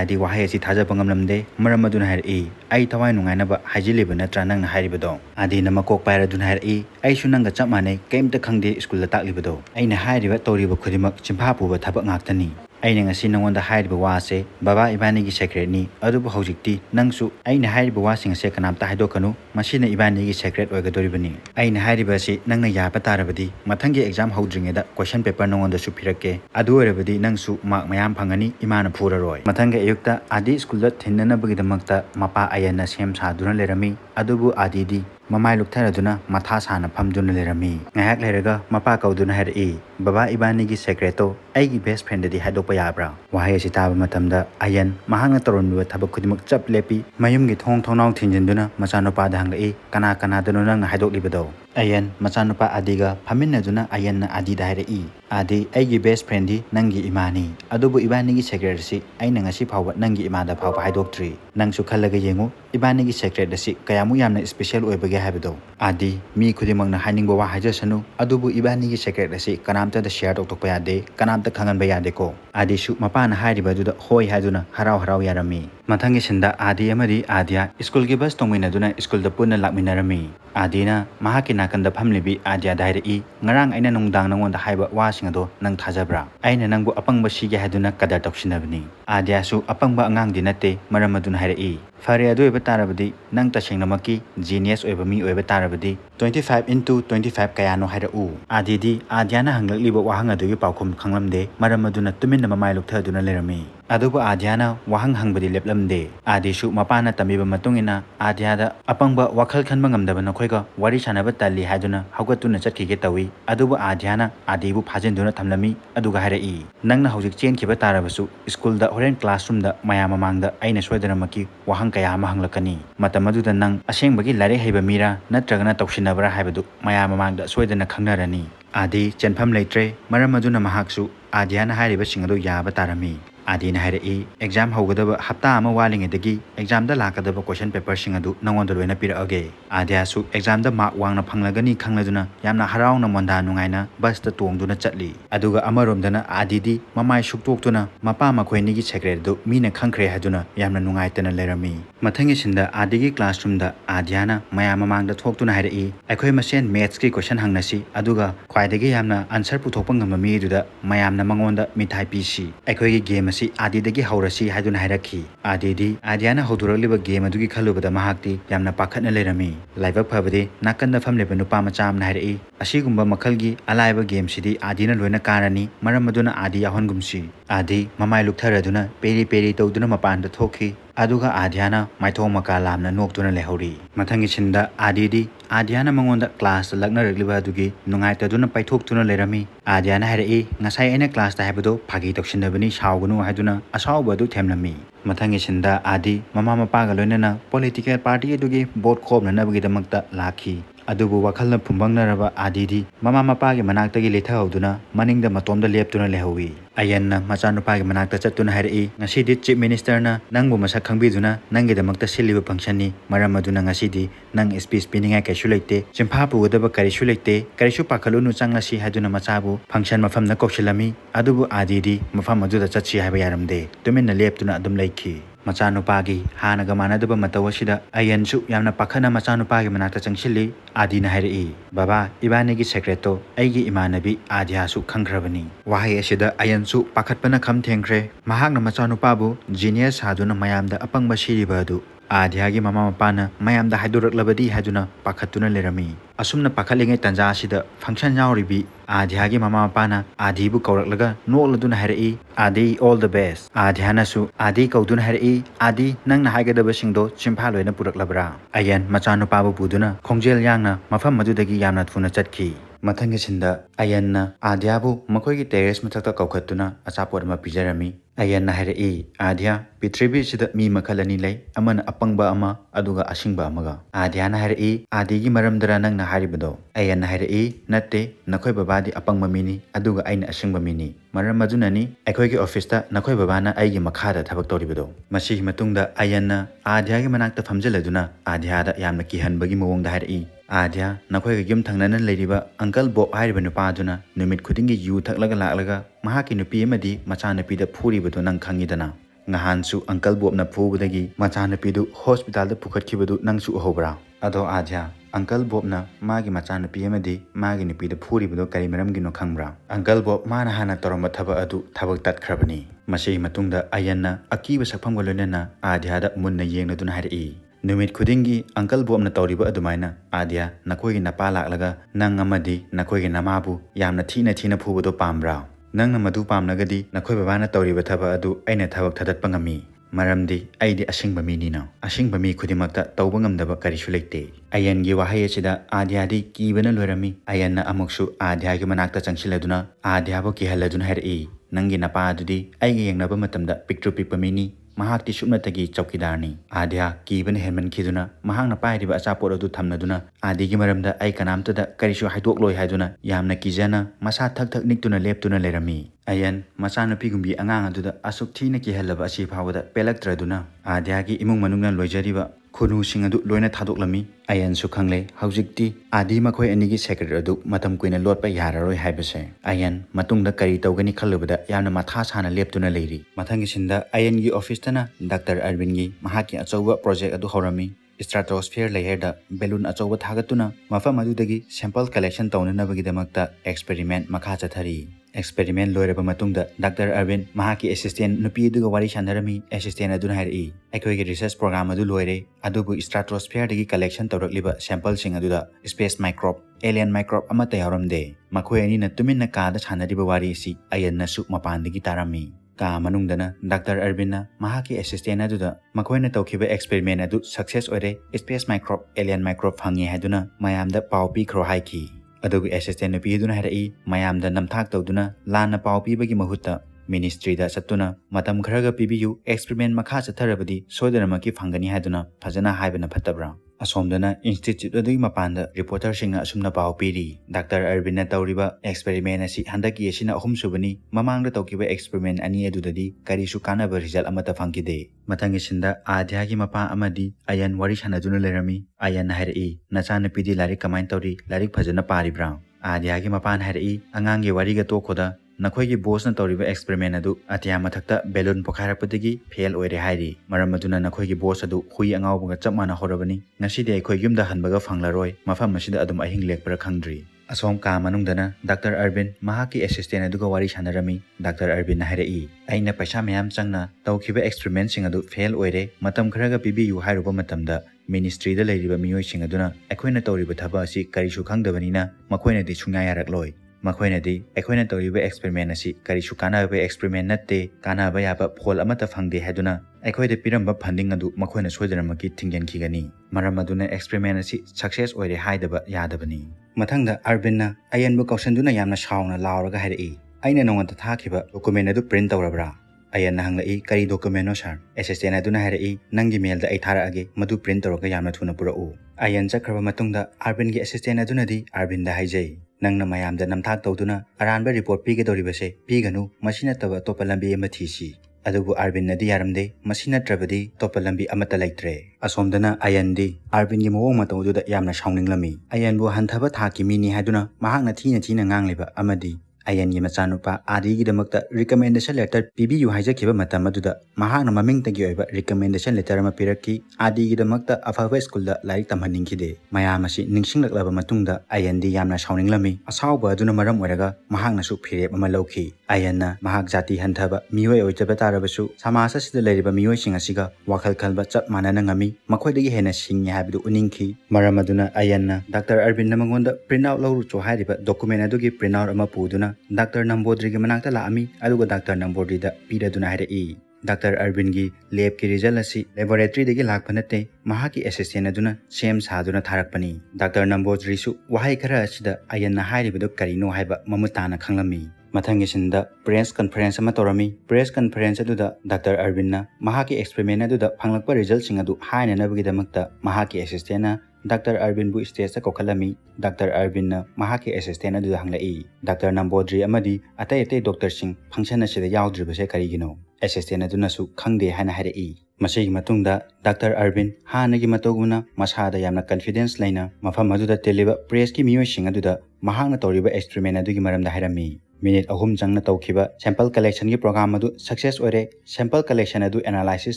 adi wahai si thaja pangamlamde maramadun hairi ai thawai nungaina ba hajileba natra nangna hairibado adina makok paira dun hairi ai sunanga chapmane kemta khangde school la taklibado aina hairiba toriba khodimak chimphapu thaba ngaktani aina ngasi nangwanda hairiba wase baba ibani gi secret ni adubu hojikti nangsu aina hairiba wasing se kanamta haidokanu masina ibani gi secret oigadoribani aina hairiba si nangna yapa tarabadi mathangi exam hojringeda question paper nangwanda su phirake aduorabadi nangsu mark mayam phangani imana phuraroi mathangi ayukta adi school da thinanabagidamta mapa ayana sem saduna lerami adubu adi di mamai lukthara duna matha sana phamduna lerami ngahak lerega mapa kauduna hairi baba ibani gi secreto aigi best friend di haidokpa yabra wahai sitaba matamda ayan mahanga torunwa thabak khudimak chaplepi mayumgi thong thongnau thinjinduna machanopa da hangai kana dununa nga haidoklibedo ayan machanopa adiga phaminaduna ayan na adi dairai adi aigi best friend di nangi imani adubu ibani gi secret si aina ngasi phawat nangi imada phawpa haidoktri nangsu khalaga yengu ibani gi secret si kayamu yamna special oibage habido adi mi khudimangna hainingba wa haijasanu adubu ibani gi secret si kanamta da share tokpa yade kanamta khangan baya deko adi shu mapan hairiba du da hoi haiduna harau yarami mathangi sinda adi amari adia school gi bus tongmina duna school da punna lakminarami adina mahaki nakanda phamlibi adia dairi ngarang aina nongdang nangonda haiba wa singado nang thajabra aina nangbu apangba sigi haiduna kadar toksinabni adia su apangba angang dinate maramadun hairi Faria do ebatarabadi nang tashengnamaki genius oibami oibatarabadi 25 into 25 kayano hairau adidi adiana hanglakliba wahanga do gi paukhum khanglamde maramaduna tuminna mamai lukthaduna lerami aduba adiana wahang hangbadi leplamde adishu mapana tamiba matungina adiada apangba wakhal khanma ngamdabana khoiga wari chanaba tali haiduna hawgatuna chatkige tawi aduba adiana adibu phajenduna thamlami aduga hairai nangna hojik chenkiba tarabasu school da horen classroom da mayama mangda aina soidanamaki wahang kaya mahanglakani matamadu nang asengbagi lare haiba mira natragana tawsinabra haibadu mayama mangda soidana khangnarani adi chenpham leitre maramaduna mahaksu adiana hairiba singadu yaba tarami adina hairi exam hogadaba hapta ama walingedagi exam da lakadaba question paper singadu nangonda loina pirage adia su exam da mark wangna phanglagani khangladuna yamna haraungna monda nungaina bus ta tongduna chatli aduga amaromdana adidi mamai shuktoktuna mapa makhoini gi secret du mina khangkhre haduna yamna nungaitana lerami mathangi sinda adigi classroom da adiana maya mamangda thoktuna hairi akhoi masen maths ki question hangnasi aduga khwaidagi yamna answer puthokpa ngamami duda mayamna mangonda mithai pisi akhoi gi game Adidagi Haurasi Hadun Hiraki Adidi Adiana Hoduraliba game Adugi Kaluba Mahakti Yamna Pakat Nalerami Live Pabadi Nakanda family Benupama Cham Nari Ashigumba Makalgi Aliva Game City Adina Luena Karani Maramaduna Adi Ahongumsi Adi Mamai Luktaraduna Peri Peri Doduna Mapanda Toki Aduga Adiana Maito Makalamna Noctuna Lehori Matangisinda Adidi Adiana Mangonda class Lagna Reliva Dugi Nungaita Duna Paitok Tuna Lerami Adiana Harai Nasai in a class the Habado Pagi Toxinabani Shawgunu Haduna Asawbadu Temlami Matangisinda Adi Mamma Pagalonena political party Dugi both Cobra Nabigitamakta Laki Adubu Wakalna Pumbangaraba Adidi Mamma Mapagi Manakagi Litauduna Manning the Matomda Leptuna Lehowi Ayanna Masanupagi Manakta Chatuna Harai Nasidi Chief Minister Na Nangu Masakangbiduna Nangidamakta Siliva Pankshani Maramaduna Nasidi Nang SP spinning a Kasulate Chimpapu Udaba Karisulate Karishu Pakalunu Sangasi Haduna Masabu Pangshan Mafam Nakokshilami Adubu Adidi Mafamaduda Chachi Habayaram De Domina Leptuna Adum Lake Machanopagi, Hanaga Manadaba Matawashida, Ayansu Yamna Pakana Machanopagi Manata Changshili, Adina Hairi, Baba, Ibanigi Secreto, Aigi Imanabi, Adiasu Kankravani, Wahayashida, Ayansu, Pakatpana Kam Tenkre, Mahagna Machanopabu, Genius Haduna Mayam the Apang Bashiri Badu. Adhyagi mama mapana mayamda haidoraklabadi haiduna pakhatuna lerami asumna pakhatlenge tanja asida function yauribi Adhyagi mama mapana Adhibu kauraklaga noladuna harai Adhi all the best Adhyana su Adhi kauduna harai Adhi nangna haigadaba singdo chimpha loina puraklabra Ayyan machanupabu buduna khongjel yangna mafam madudagi yamna thuna chatki Mathangasinda Ayyanna Adhyabu makoigi terrace mathakta kaukhatuna achapot ma pijarami Ayyanna harai Adhya Prithvi sida mi makhalani lai aman apangba ama aduga asingba amaga Adhyana harai Adhigi maramdara nangna haribado Ayyanna harai natte nakhoi babadi apangba mini aduga aina asingba mini maram ajunani ekhoigi office ta nakhoi babana aigi makhada thabak toribado masihi matungda Ayyanna Adhyagi manakta famjiladuna Adhyada yamna kihanbagi mawangda harai Adhya nakhoi gim thangnana leiriba uncle Bob hariba nupa juna numit khudingi yu thaklaga laklaga mahaki nupi amadi machana pida phuribado nang khangidana Nahansu uncle Bob na phubudagi machana pidu hospital da pukhatkibadu nangsu hobra ado Adhya uncle Bob na magi machana piamadi magi ni pida phuribado karimaram gino khangbra uncle Bob mana hana toroma thaba adu thabak tatkrabani masei matungda Ayyanna akiba sapham golena Adhya da munna yengnaduna harai Numit khudingi uncle Bob na tauriba adumaina Adhya nakhoi napa laklaga nang amadi nakhoi namabu yamna thina phubado pamra Nang namadu pamnagadi nakhoi babana tauriba thaba adu aina thabak thadat pangami maramdi aidi asingba mini na asingba mi khudimakta tauba ngamdaba karisu leite Ayyan gi wahai asida Adhya di kibana loirami Ayyanna amuksu Adhya gi manakta changsiladuna Adhya bo kihaladun harai nangi napa adudi aigi yengnaba matamda picture pipamini Mahakti Shumatagi Chowkidarni Adhya Kiban Herman Kiduna Mahang Napai Asapo to Tamnaduna Adhigi Maramda Aikanamta the Karishu Haidokloi Haduna Yamna Kizana Masa Taktak Niktuna Leptuna Lerami Ayyan Masana Pigumbi Anganga to the Asuktina Kihelaba Asipawa the Pelactraduna Adhyagi Imung Manunga Lojariba Kunu Singadu Loina Taduklami Ayyan Sukangle Haujikti Adi Makoi and Nigi Secretary Duk Matam Queen and Lord by Yararoi Hibese Ayyan Matunga Karita Gani Kaluba Yamna Mathasana Leptuna Lady Matangisinda Ayyan Gi Office Dr. Arvingi Mahaki Achowa project adu horami stratosphere layer da balloon achowa thagatuna mafam adudagi sample collection taunanabagidamakta experiment makha chathari experiment loiraba matungda Dr. Arvind Mahaki assistant nupi aduga wari shanarami assistant aduna harai ekhoigi research program adu loire adubu stratosphere dagi collection taurakliba sample sing aduda space microbe alien microbe amata yaramde makhoi ani na tuminna ka da chanariba wari si Ayyanna su mapandagi tarami Ka manungdana Dr. Arvinna Mahaki assistant aduda makoina tawkiba experiment adu success oire space microbe alien microbe phangi haduna mayamda pau pi khro hai ki adugi assistant nupi aduna harai mayamda namthak tawduna lana pau pi bagi mahutta ministry da satuna matam kharaga pibiyu experiment makha chatharabadi soidanamaki phangani haduna phajana haibana phatabra asomdana institute adu mapanda reporter singa asumna pau piri Dr. Arvinna tauriba experiment asi handaki asina ahum subani mamangda tawkiba experiment ani adudadi karisu kanaba result amata phangkide matangisinda Adhyagi mapa amadi Ayyan wari sanajuna lerami Ayyanna harai nachana pidi larik kamain tauri larik phajana paribra Adhyagi mapan harai angangi wariga tokhoda Nakhoi boss na tauriba experiment adu Adhya mathakta balloon pokharapatigi fail oire hairi maram aduna nakhoi boss adu hui angawbaga chapmana horabani ngasidi ekhoi yumda hanbaga phanglaroi mafam asida adum ahing lekpra khangdri asom ka manungdana Dr. Arvind Mahaki assistant aduga wari sanarami Dr. Arvind harai aina paisa mayam changna tawkhiba experiment sing adu fail oire matam kharaga pibiyu hairuba matamda ministry da leiriba miyoi sing aduna ekhoina tauriba thaba asi karisu khangdabanina makhoina de chungai yarakloi Makoina di ekhoina tauriba experiment asi karisu kanaba experiment natte kanaba yaba phol amata phangde haduna ekhoida piramba funding adu makoina soidanamaki thingyan khigani maram aduna experiment asi success oire haidaba yadabani mathangda Arvinna Ayyanbu kausanduna yamna saungna lauraga hairi aina nongata thakiba document adu print taurabra Ayyanna hanglai kari document no sir assistant aduna hairi nangi mail da ai tharaage madu print tauraga yamna thuna purau Ayyan chakraba matungda Arvind gi assistant aduna di Arvinda haijai Nangna mayamda namthak tawduna aranba report pigadoribase piganu masina taba topalambi amathisi adubu Arvinna di yaramde masina trabadi topalambi amata laitre asomdana Ayyan di Arvind gi mawang matawduda yamna saunninglami Ayyanbu hanthaba thaki mini haduna mahakna thina thina ngangleba amadi Ayyan Yemachanupa Adigidamakta recommendation letter PBU Hijakiba Matamaduda Mahana Maming Tagiba recommendation letter Mapiraki Adigidamakta Afawa School the Larita Maninkide Mayamashi Ningsing Lava Matunda Ayandi Yamna Shawning Lami Asauba Dunamaram Waraga Mahana Su Period Mamaloki Ayana Mahak Jati Hantaba Miwe Oitabata Rabasu Samasa the Ladiba Miwe Singasiga Wakal Kalba Chap Mananangami Makwadi Hena Singh Habidu Uninki Maramaduna Ayana Dr. Arvind Namagunda Printout Lauru to Hariba Documentugi Printout Amapuduna Dr. Nambodri Manakta Lami, Aluga Dr. Nambodri the Pida Dunahida E. Dr. Arvingi, Lab Ki Rizalasi, Laboratory de Gilakpanate, Mahaki Assistantuna, Shams Haduna Tarakpani. Dr. Nambodri Su, Wahaikarash the Ayana Hari Bidu Karino Haiba, Mamutana Kanglami. Matangishin the Press Conference Matorami, Press Conference to the Dr. Arvinna, Mahaki Experiment to the Panglapa Results Singadu, Hain and Abidamakta, Mahaki Assistana. Dr. Arvind bu stage sa kokalami Dr. Arvind na mahaki assistant adu hanglai Dr. Nambodri amadi atayate doctor sing function asida yaudriba se karigino assistant aduna su khangde hana harai masegi matungda Dr. Arvind hanagi matoguna masada yamna confidence laina mafam adu da teleba press ki miyo sing adu da mahang na toriba experiment adu gi maram da hairami minute ahum jangna tawkiba sample collection gi program adu success ore sample collection adu analysis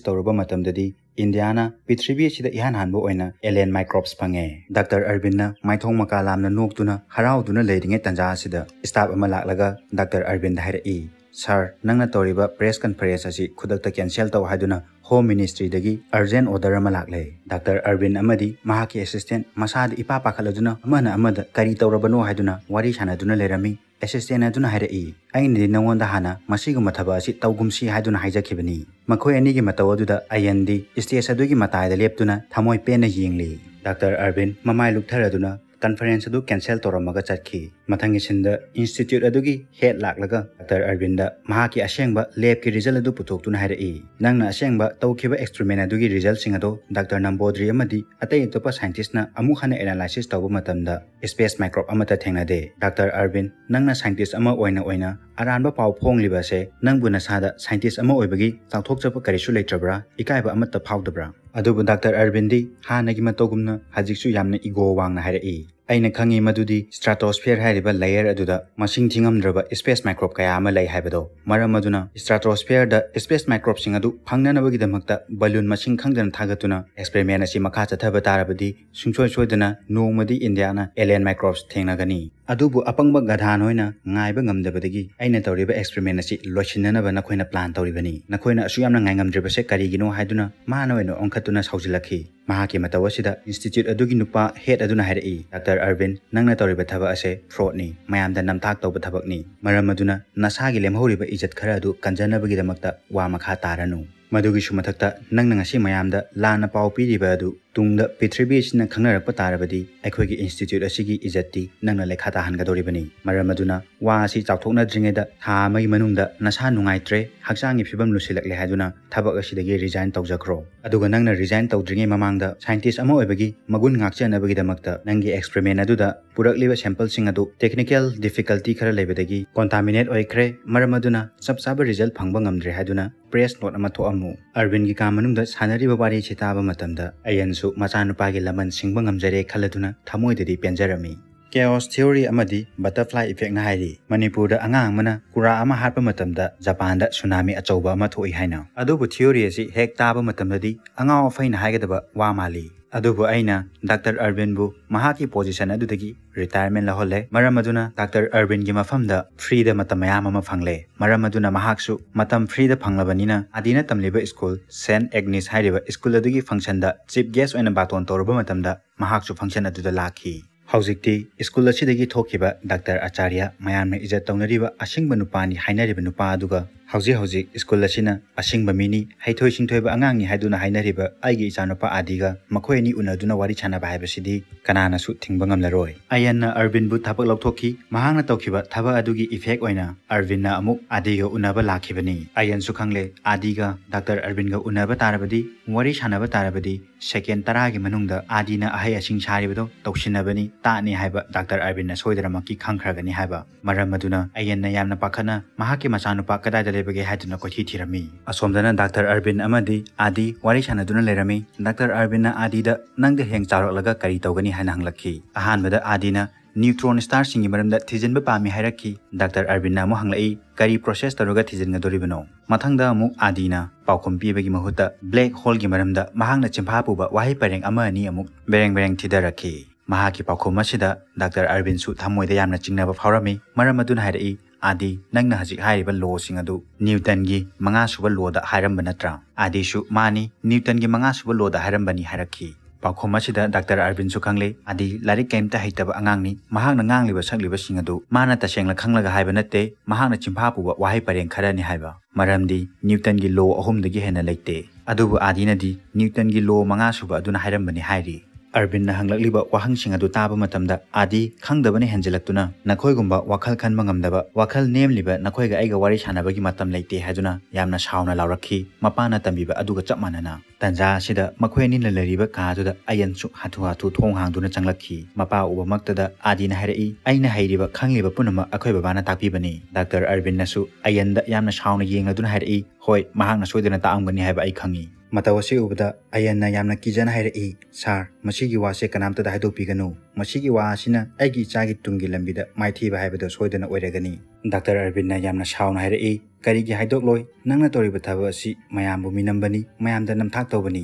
tawruba matam dadi Indiana, Pitribi Shida Ihan Hanbo Oina, Alien Microbes Pange. Dr. Arvinna, Maitong Makalam Noctuna, Harao Duna Lading at Tanjasida, Stab Amalakaga, Dr. Arvind Hara E. Sir, Nanga Toriba, Press Conference as he could cancel to Haduna, Home Ministry Dagi, Arzen Odara Malakle. Dr. Arvind Amadi, Mahaki Assistant, Masad Ipapa Kaladuna, Mana Amada, Karita Rabano Haduna, Warish Hanaduna Lerami, Assistant Aduna Hara E. I need no one the Hana, Masigumatabasi, Taugumsi Haduna Hijakibani. Makoya Nigi Matawaduda, Ayandi, Istiasadugi Matai the Leptuna, Tamoy Pena Yingli. Dr. Arvind, Mamai Luktaraduna, Conference adu cancel Toramaga Chaki. Matangisinda Institute Adugi, Head Laklaga, Dr. Arvinda, Mahaki Ashengba, Lab Ki Result Adu Putokuna Harai. Nangna Ashengba, Taukiba Experiment Adugi Result Singado, Dr. Nambodri Amadi, Atay Topa Scientist na Amuhana Analysis Tabu Matamda, Space Microbe Amata Tengnade. Dr. Arvind, Nangna Scientist Ama Oina, Aranba Pau Pong Libase, Nangbuna Sada, Scientist Ama Oibagi, Tautokapa Karishu Letrabra, Ikaiba Amata Paudabra. Adubu Dr. Arvindi, Hanagi Matogumna, Hajiksu Yamna Igo Wang Harai. Aina Kangi Madudi, Stratosphere Hariba Layer Aduda, Machine Tingam Draba, Space Microbe Kayama Lay Habado, Maramaduna, Stratosphere the Space Microbe Singadu, Panganabagidamata, Balloon Machine Kangan Tagatuna, Experiment as Makata Tabatarabadi, Suncho Shodana, Nomadi Indiana, Alien Microbes Tengagani. Adubu Apangba Gadhanoina, Naibangam Dabadagi, Aina Toriba Experiment as Lochinana Banakoina Plant Toribani, Nakoina Suyam Nangam Dribase Karigino Haduna, Mano and Onkatunas Hausilaki. Mahaki Matawasida, Institute Aduginupa, Head Aduna Hare, Dr. Arvind, Nangna Toriba Tabase, Fraudni, Mayam the Namtakto Batabakni, Maramaduna, Nasagi Lemhoriba Izat Karadu, Kanjana Bagidamakta, Wamakataranu. Madugishumatakta, Nangnangashi Mayamda, Lana Pau Pidibadu, Tungda Pitribis na Kangarapa Tarabadi, Equigi Institute Asigi Izati, Nangna Lekata Hangadoribani, Maramaduna, Wasi Tautona Dringeda, Tamai Manunda, Nasanungaitre, Haksang Pibam Lusilak Lehaduna, Tabakashidagi resign Taujakro. Adugananga resign Tau Dringa Mamanga, Scientist Amoebagi, Magun Nakshana Bagidamakta, Nangi Experiment Aduda, Purak Liver Sample Singadu, Technical Difficulty Karalebedagi, Contaminate Oikre, Maramaduna, Subsaba Result Pangbangam Drehaduna, Press Not Amatoam. Arvind gi kamanunda sanariba wari chitaba matamda ayansu machanupagi laman singba ngamjare khaladuna thamoidadi penjarami chaos theory amadi butterfly effect na hairi manipurda angang mana kura ama harpa matamda japanda tsunami achauba ama thoi haina adubu theory asi hek taba matamdi angao faina haigedaba wa mali adubu aina Dr. Arvind bu mahaki position adudagi retirement la holle maramaduna Dr. Arvind gi mafamda free da matamayam ama phangle maramaduna mahaksu matam free da phanglabani na adina tamliba school St. Agnes hairiba school adugi function da chief guest oina baton torba matamda mahaksu function aduda lakhi Hauzikti, school asidagi thokiba Dr. Acharya mayamna izzat taunariba asingba nupani hainariba nupa aduga hauzik school asina asingba mini haithoi singthoiba angangi haiduna hainariba aigi ichanupa adiga makoyani unaduna wari chanaba haibasidi kananasu thingba ngamlaroi Ayyanna Arvind bu thapak lauthoki mahangna tawkiba thaba adugi effect oina Arvinna amuk adiga unaba lakhibani Ayyan su khangle adiga Dr. Arvind ga unaba tarabadi wari chanaba tarabadi second taragi manungda adina ahai asing charibido tawsinabani Tani Haiba, Dr. Arvind Soidramaki Kankragani Haiba, Maramaduna, Ayana Yamna Pakana, Mahaki Masanupa Kada Lebege Haduna Kotirami. Asomdana Dr. Arvind Amadi, Adi, Warishanaduna Lerami, Dr. Arvinna Adida, Nanga Heng Tarolaga Karitogani Hananglaki, Ahanbada Adina, neutron star singi maramda thijen ba pami hairaki Dr. Arvinna mo hanglai kari process taruga thijen ga doribano mathangda amuk adina paukom pibe gi mahuta black hole gi maramda mahangna chimpha puba wahai pareng ama ani amuk bereng thidaraki mahaki paukom masida Dr. Arvin su thamoida yamna chingna ba phawrami maramadun hairai Adi nangna hajik hairiba law sing adu Newton gi manga suba law da hairamba natra Adi su mani Newton gi manga suba law da hairambani hairaki Paukhom asida Dr. Arvin su khangle Adi larik kaimta haitaba angangni mahakna ngangliba sakliba sing adu mana ta sengla khanglaga haiba natte mahakna chimpha puba wahai pareng kharani haiba maramdi Newton gi law ahum dagi hena leite adubu adi nadi Newton gi law manga suba aduna hairambani hairi Arvin na hanglakliba wahangsinga du taba matamda adi khangdabani henjelaktuna nakhoi gumba wakhal khanba ngamdaba wakhal nemliba nakhoiga aiga wari sanabagi matam leite hajuna yamna sauna laurakhi mapana tambiba aduga chap manana tanja asida makhoi ani lalariba kajuda ayan chu hathu thonghangduna changlakhi mapa ubamaktda adi na hairi aina hairiba khangliba punama akhoi babana takpibani Dr. Arvin nasu ayanda yamna sauna yengaduna hairi hoi mahangna soidana taamgani haiba ai khangi Matawasi ubda ayanna yamna kijana hairi sar masigi wase kanamta da haido piganu masigi wasina aigi chagi tungi lambida maithi ba haibada soidana oiregani Dr. Arvinna yamna sauna hairi karigi haidok loi nangna toriba thabasi mayambu minambani mayamda namthak tobani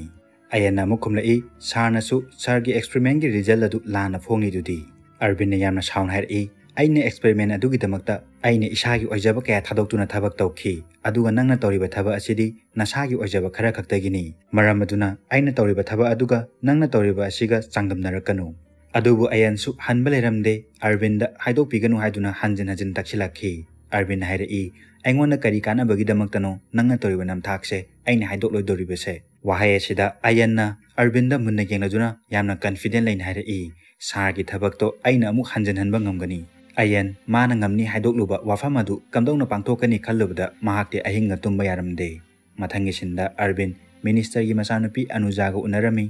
ayanna mukumlai sar nasu sargi experiment gi result adu lana phongi dudi Arvinna yamna sauna hairi aine experiment adu gidamakta aine isagi oijaba kaya thadoktu na thabak tawkhi aduga nangna toriba thaba asidi nasagi oijaba khara khaktagini maram aduna aina toriba thaba aduga nangna toriba asiga changdamnarakanu adubu ayansu hanbaleramde Arvinda haidok piganu haiduna hanjin takshilakhi Arvin hairi aingona kari kana bagidamakano nangna toriba namthakse aina haidok loi doribase wahai asida ayanna Arvinda munna yenglajuna yamna confident lain hairi sargi thabak to aina amuk hanjin hanba ngamgani Ayyan mana ngamni haidokluba wafamadu kamdongna pangthokani khallubda mahakte ahinga tumba yaramde mathangi sinda Arvin minister gi masanupi anujaga unarami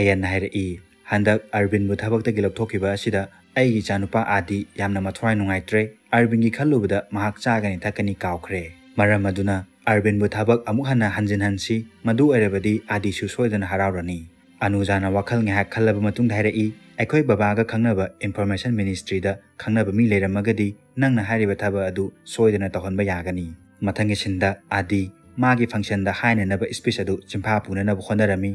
Ayyan hairi handak Arvin bu thabakta gi lapthokiba asida aigi chanupa adi yamna mathwai nungaitre Arvin gi khallubda mahak chagani thakani kaukre maramaduna Arvin bu thabak amuhana hanjin hansi madu arebadi adi su soidana harawrani anujana wakhal nge khallaba matung dhairei Ekoi babaga khangnaba information ministry da khangnaba mi leramagadi nangna hariba thaba adu soidana tahonba yagani mathangi sinda adi magi function da haina naba speech adu chimpha punana bukhonarami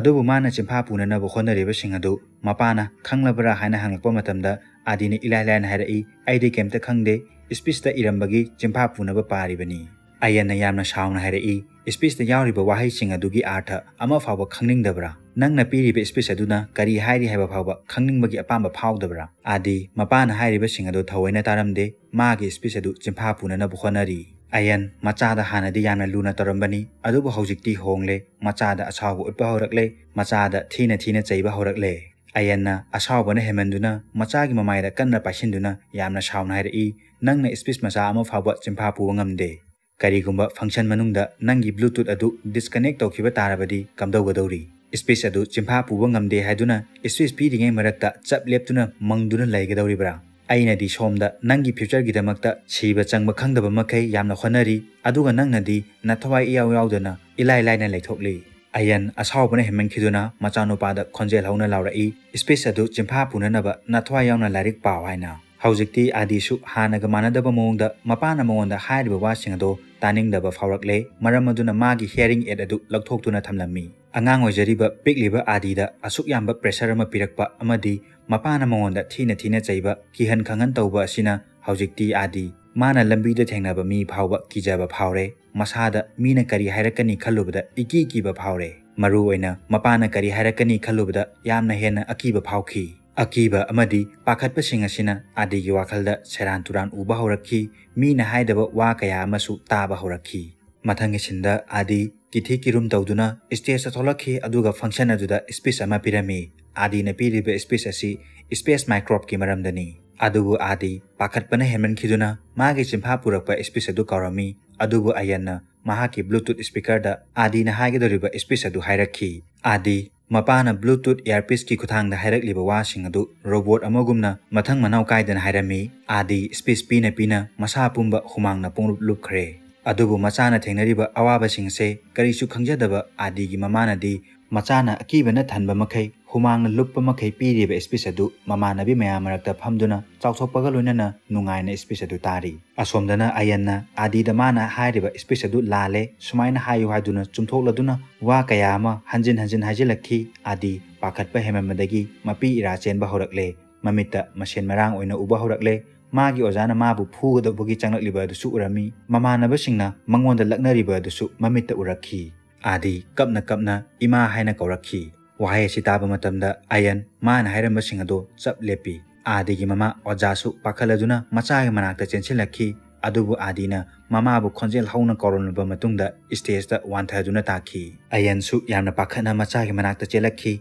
adubu mana chimpha punana bukhonareba singadu mapana khanglabara haina hangakpa matamda adine ilailan hairi aidi kemta khangde speech da irambagi chimpha punaba paribani Ayyan yamna sauna hairi speech da yauriba wahai singadugi artha ama fawa khangningdabra nangna piribe speech aduna kari hairi haiba phawba khangningbagi apamba phawdabra adi mapana hairiba singado thawaina taramde magi speech adu chimpha punana bukhonari Ayyan macha da hanadi yamna luna tarambani adubu haujikti hongle macha da asawu utpa horakle macha da thina cheiba horakle Ayyanna asawbana hemanduna macha gi mamaida kanna pasinduna yamna sauna hairi nangna speech macha ama phawba chimpha puwa ngamde Karigumba function manungda nangi bluetooth adu disconnect tawkiba tarabadi kamdawgadawri space adu chimpha puwa ngamde haiduna space piringai marakta chap leptuna mangduna laigadawri bra aina di somda nangi future gidamakta chiba changba khangdaba makai yamna khonari aduga nangna di nathwai iyaw yawdana ilai laina laithokli Ayyan asawbana hemankhiduna machanopada khonjel hauna laurai space adu chimpha punanaba nathwai yawna larik pawaina haujikti adi su hanaga manadaba mongda mapana mongonda hairiba wasingado taningdaba fawrakle maramaduna magi hearing aid adu lakthokduna thamlammi angangoi jariba pigliba adida asuk yamba pressure ama pirakpa amadi mapana mongonda thina chaiba kihan khangan tawba asina haujikti adi mana lambida thengnaba mi phawba kijaba phawre masada mina kari hairakani khallubda ikiba phawre maruoina mapana kari hairakani khallubda yamna hena akiba phawkhi Akiba amadi pakhatpa singasina adigi wakhalda seran turan uba horakhi mina haidaba wa kaya amasu taba horakhi mathangi sinda adi kithi kirum tawduna stage atholakhi aduga function aduda space ama pirami adi na piribe space asi space microbe ki maramdani adugu adi pakhatpana heman khiduna magi chimpha purakpa space adu karami adugu ayanna mahaki bluetooth speaker da adi na haigedoriba space adu hairakhi adi Mapana Bluetooth earpiece ki kuthang da hairak liba wa singadu robot amagumna mathang manau kaidan hairami adi space pina masa pumba humang na pungrup lukre adubu machana thengnariba awaba singse karisu khangjadaba adi gi mamana di machana akiba na thanba makai humang lupa makai piri ba space adu mamanabi mayam rakta phamduna chauthopaga loinana nungaina space adu tari asomdana ayanna adida mana hairiba space adu lale sumaina hayu haduna chumthokladuna wa kayama hanjin hanjin hajilakhi adi pakhatpa hemamadagi mapi irachenba horakle mamita masen marang oina uba horakle magi ozana mabu phugoda bogi changlakliba adu su urami mamanaba singna mangonda laknariba adu su mamita urakhi adi kapna kapna ima haina kaurakhi Wahai sitaba matamda ayan mana hairamba singado sab lepi adi gi mama ojasu pakhaladuna machaga manakta chensilakhi adubu adina mama bu khonjel hauna koronba matungda stage da wanthaduna takhi ayan su yana pakhana machaga manakta chelakhi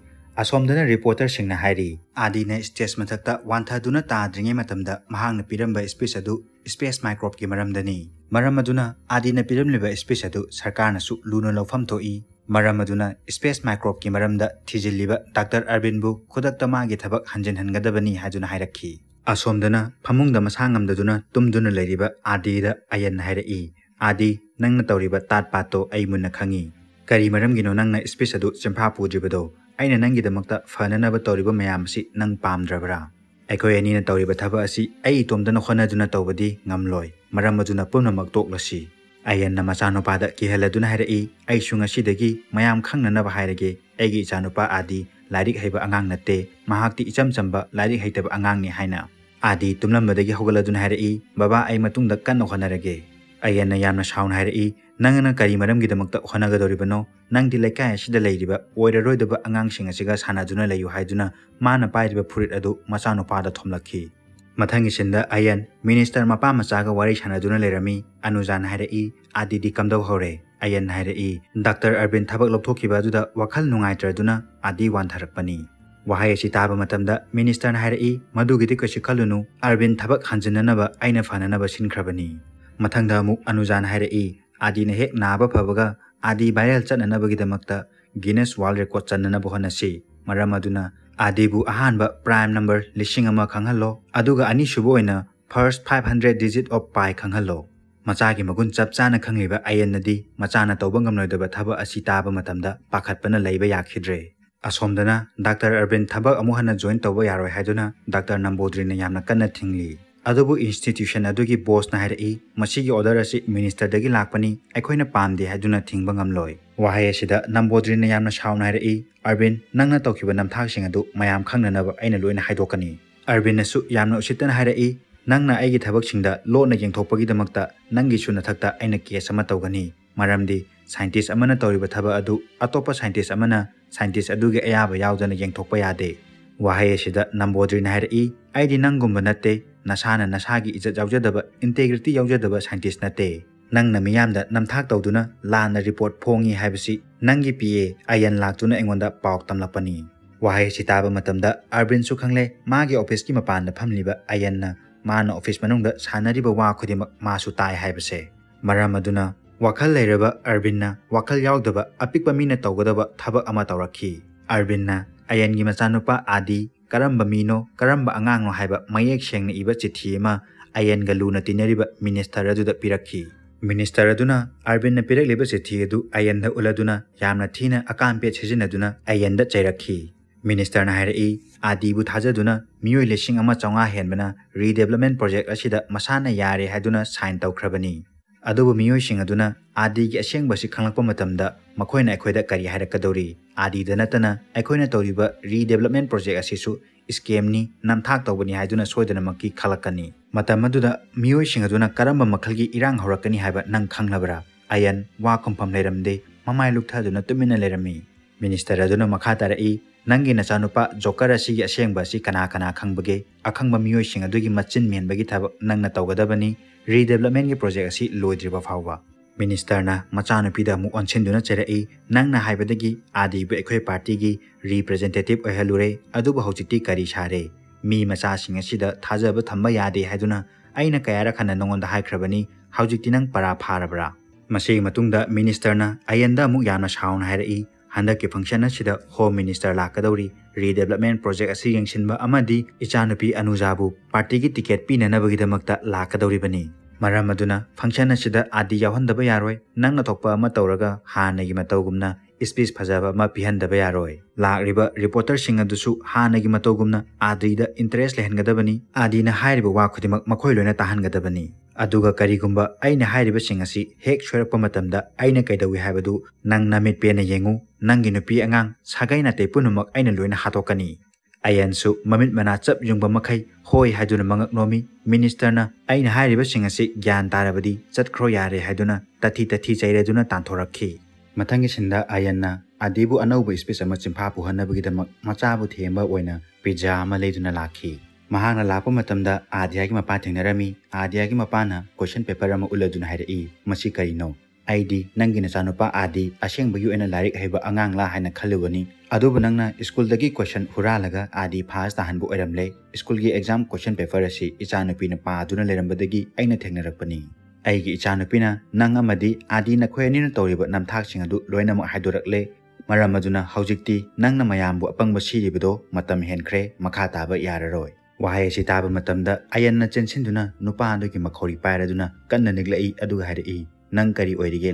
asomdana reporter singna hairi adina stage mathakta wanthaduna tadringe matamda mahangna piramba space adu space microbe ki maramdani maramaduna adina piramliba space adu sarkarna su luna lofam thoi Maramaduna space microbe ki maramda thijiliba Dr. Arvind bu khudakta magi thabak hanjin hangadabani hajuna hairakhi asomdana phamungda masangamdaduna tumduna leiriba adida ayan hairai adi nangna tauriba tatpato aimunna khangi kari maramgino nangna space adu champha pujibado aina nangidamakta phananaba tauriba mayamsi nang pamdrabra ekoi anina tauriba thaba asi ai tomdana khonaduna tawbadi ngamloi maramaduna punamak toklasi Ayan namachanopada ki heladuna hairi ai shungasidagi mayam khangnanaba hairage egi chanupa adi lairik haiba angang natte mahakti icham chamba lairik haitaba angang ni haina adi tumlambadagi hogaladuna hairi baba ai matungda kanno khanarage ayan yamna shaun hairi nangana kari maramgidamakta khanagadoribano nangdi laikaya sida leiriba oiraroidaba angang singasiga sanajuna layu haiduna mana pairiba phurit adu machanopada thomlakhi Mathangi senda ayan minister mapa machaga wari sanaduna lerami anujan hairi adi di kamdaw hore ayan hairi Dr. Arvind thabak lopthokiba aduda wakhal nungai traduna adi wantharakpani wahai sitaba matamda minister hairi madugidi kashikhalunu Arvind thabak hanjinanaba aina phananaba sinkrabani mathangda mu anujan hairi adi ne hek naba phabaga adi viral chananabagidamakta Guinness World Record chananabu honasi maramaduna Adibu ahanba prime number lishingama khanghalo aduga ani shuboina first 500 digit of pi khanghalo machagi magun chapchana khangliba ayan nadi machana tobangam noidaba thaba asitaba matamda pakhatpana leiba yakhidre asomdana Dr. Arvind thabak amuhana join toba yaroi haiduna Dr. Nambodrina yamna kanna thingli adubu institution adugi boss na hairi masigi order asi minister dagi lakpani ekhoina pamde haiduna thingbangam loi Wahai sida Nambodrina yamna shauna hairi Arvind nangna tawkiba namthak sing adu mayam khangnanaba aina loina haidokani Arvind nasu yamna usitana hairi nangna aigi thabak singda lona yengthoppagidamakta nanggi suna thakta aina case ama tawgani maramdi scientist amana tawriba thaba adu atopa scientist amana scientist aduge ayaba yaudana yengthoppa yade Wahai sida Nambodrina hairi aidi nanggumba natte nasana nasagi ijat yaujadaba integrity yaujadaba scientist natte Nang namiyamda namthak tawduna lana report phongi haibasi nangi PA ayan lakduna engonda pauk tamlapani wahai sitaba matamda Arvind su khangle magi office ki mapanda phamliba ayanna mana office manungda sanariba wa khudimak masu tai haibase maramaduna wakhal leiraba Arvindna wakhal yaudaba apikpa mina tawgadaba thabak ama tawrakhi Arvindna ayangi machanupa adi karamba mino karamba angangno haiba mayek shengna iba chithi ma ayanga luna tinariba minister aduda pirakhi Minister aduna Arvind na pirakleba chithi adu ayanda uladuna yamna thina akampe sizinaduna ayanda chairakhi Minister na hairi adibu thajaduna miyoi lesing ama chonga henbana redevelopment project asida masana yare haiduna sign tawkhrabani adubu miyoi sing aduna adi gi asengba si khanglakpa matamda makhoina ekhoida kari hairakadori adi danatana ekhoina toriba redevelopment project asisu Scam ni namthak tawbani haiduna soidanamakki khalakani matamaduda miyoi singaduna karamba makhalgi irang horakani haiba nang khangnabra ayan wa kompham leiramde mamai lukthaduna tumina leirami minister aduna makhatari nangi nachanupa jokarasi gi asengbasi kana kana khangbage akhangba miyoi singadugi machin menbagi thaba nangna tawgadabani redevelopment gi project asi loidriba phawwa minister na machanupida mu onchinduna cherai nangna haibadagi adibu ekhoi party gi representative ohelure adubu hojiti kari sare mi macha singa sida thajaba thamba yade haiduna aina kayara khana nongonda haikrabani haujikti nang para pharabra masei matungda minister na ayanda mu yana shaun hairi handaki function asida home minister lakadori redevelopment project asi yengsinba amadi ichanupi anujabu party gi ticket pinanabagidamakta lakadori bani maramaduna function asida adi yawhandaba yaroi nangna thokpa ama tawraga hanagi matawgumna space phajaba ma pihandaba yaroi lakriba reporter singa dusu hanagi matogumna adrida interest lehengadabani adina hairiba wa khudimak makhoi loina tahangadabani aduga karigumba aina hairiba singa si hek shorapa matamda aina kaidawi habadu nang namit pena yengu nangi nupi angang sagaina te punumak aina loina hatokani Ayyan su mamit mana chap jungba makai hoi haiduna mangaknomi minister na aina hairiba singa si gyan tarabadi chatkro yare haiduna tathi chairaduna tantorakhi Matangi sinda Ayyan na adibu anauba space ama chimpa puhanabagidama machabu themba oina pijama leiduna lakhi mahana lapa matamda adiyagi mapa thenarami adiyagi mapana question paper ama uladuna hairi masi karino ID nangi na chanupa adi asengba yu ena larik heba angang la haina khalubani adubu nangna school dagi question huralaga adi pass tahanbu oiramle school gi exam question paper asi ichanupi na pa aduna lerambadagi aina thengnarakpani Aigi ichanupina nangamadi adina khoyanina toriba namthaksinga loinam haidorakle maramaduna haujikti nangna mayambu apangba siribido matam henkre makha taba yararoi wahai sitaba matamda ayanna chenchinduna nupaandugi makhori pairaduna kanna niglai aduga hairi nang kari oirige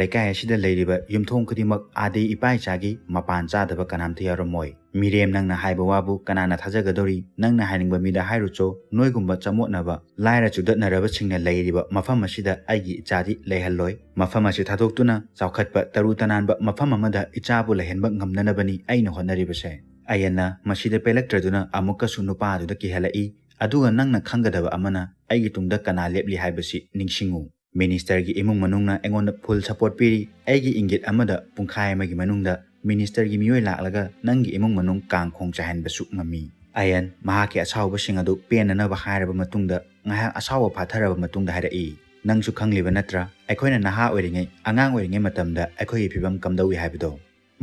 lekai asida leiriba yumthong khudimak adi ipai chagi mapan chadaba kanamthi yaromoi mirem nangna haiba wabu kanana thajagadori nangna hainingba mida hairucho noigumba chamotnaba laira chudatnaraba singna leiriba mafam asida aigi ichadi leihalloi mafam asi thadoktuna chaukhatpa tarutananba mafam amada ichabu lehenba ngamnanabani aina honaribase ayanna masida pelactraduna amukka sunupa aduda kihalai aduga nangna khangadaba amana aigi tungda kana lepli haibasi ningsingu Minister gi imung manungna engon full support piri aigi ingit amada pungkhai magi manungda minister gi miyoi laklaga nangi imung manung kang khong chahan basu ngami Ayyan mahaki achawba singadu penanaba hairaba matungda ngaha achawa phatharaba matungda hairi nangsu khangliba natra aikhoina naha oiringai angang oiringai matamda aikhoi phibam kamdawi haibido